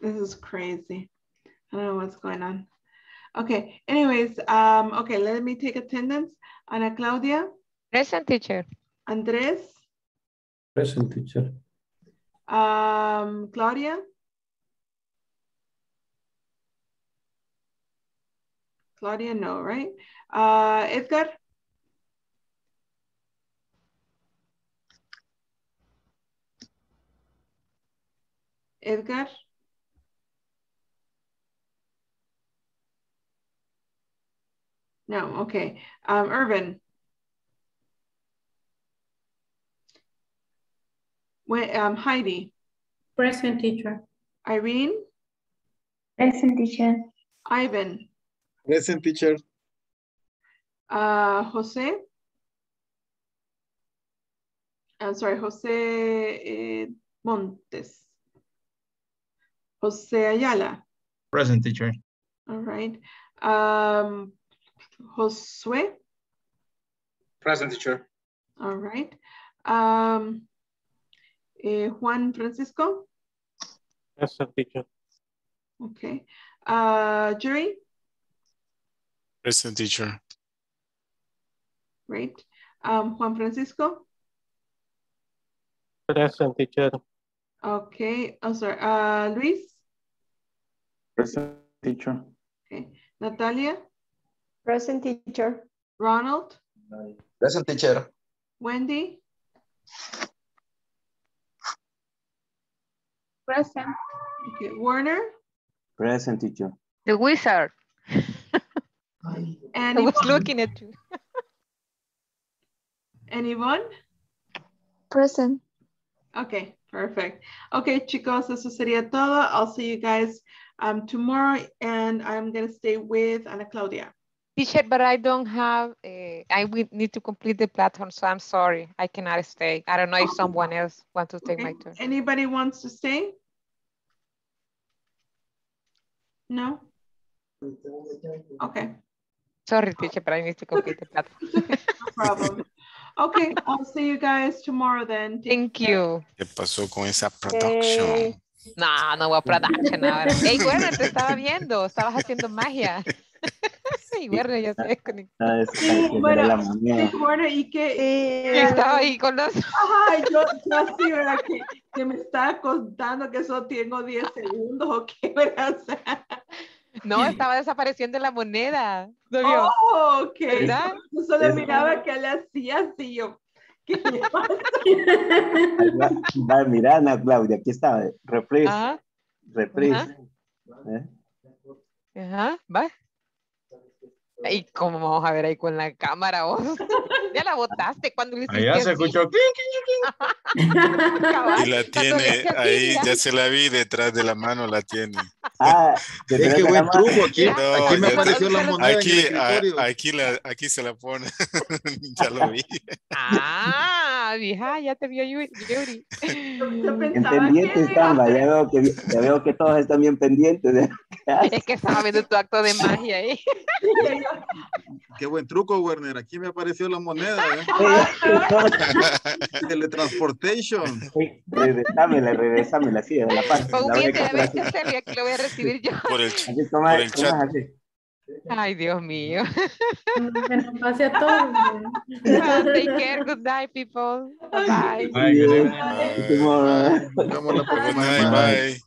This is crazy. I don't know what's going on. Okay. Anyways, um, okay, let me take attendance. Ana Claudia. Present, teacher. Andres. Present, teacher. Um, Claudia. Claudia, no, right? Uh, Edgar. Edgar. No, okay. Um, Urban. When, um, Heidi. Present, teacher. Irene. Present, teacher. Ivan. Present, teacher. Uh, Jose. I'm sorry, Jose Montes. Jose Ayala. Present, teacher. All right. Um, Josué. Present, teacher. All right. Um, eh, Juan Francisco. Present, teacher. Okay. Uh, Jerry. Present, teacher. Great. Um, Juan Francisco. Present, teacher. Okay. Oh, sorry. Uh, Luis. Present, teacher. Okay. Natalia. Present, teacher. Ronald. Present, teacher. Wendy. Present. Okay. Warner. Present, teacher. The wizard. And I was Yvonne. Looking at you. And Yvonne? Present. Okay, perfect. Okay, chicos, eso sería todo. I'll see you guys um, tomorrow, and I'm going to stay with Ana Claudia. Teacher, but I don't have, a, I will need to complete the platform, so I'm sorry. I cannot stay. I don't know if someone else wants to take okay. my turn. Anybody wants to stay? No? Okay. Sorry, teacher, but I need to complete the platform. Okay, no problem. Okay, I'll see you guys tomorrow then. Thank you. ¿Qué pasó con esa production? Hey. No, no voy a production ahora. Hey, Werner, te estaba viendo. Estabas haciendo magia. Sí, Werner, ya se desconectó. Sí, bueno, sí, Werner, ¿y qué? Eh, estaba ahí con los... Ajá, yo, yo sí, ¿verdad? Que, que me estaba contando que eso tengo diez segundos o qué, ¿verdad? O sea, no, estaba desapareciendo la moneda. ¿No vio? Oh, ok. ¿Verdad? Yo solo es miraba verdad. Que él hacía así yo. ¿Qué le pasa? Va, mira, Ana Claudia, aquí estaba. Reprise. Ajá. Reprise. Ajá. ¿Eh? Ajá, va. ¿Y cómo vamos a ver ahí con la cámara vos? Ya la botaste cuando le hiciste. Allá se escuchó. Clink, clink, clink. Y la tiene ahí, ya se la vi detrás de la mano, la tiene. Ah, es que buen truco aquí. No, aquí me apareció la moneda. Aquí, a, aquí, la, aquí se la pone. Ya lo vi. Ah, vieja, ya te vio Yuri. Yo pensaba pendiente están, ya veo que ya veo que todos están bien pendientes. Es que estaba viendo tu acto de magia ahí. ¿Eh? Qué buen truco, Werner. Aquí me apareció la moneda. ¿Eh? Teletransportation. Regresámela, regresámela, sí, de la parte. Que lo voy a recibir yo. Por el, aquí, toma, por el chat. Ay, Dios mío. Que nos pase a todos. Well, take care. Good night, people. Bye. Bye. Bye. Bye. Bye. Bye. Bye. Bye. Bye. Bye.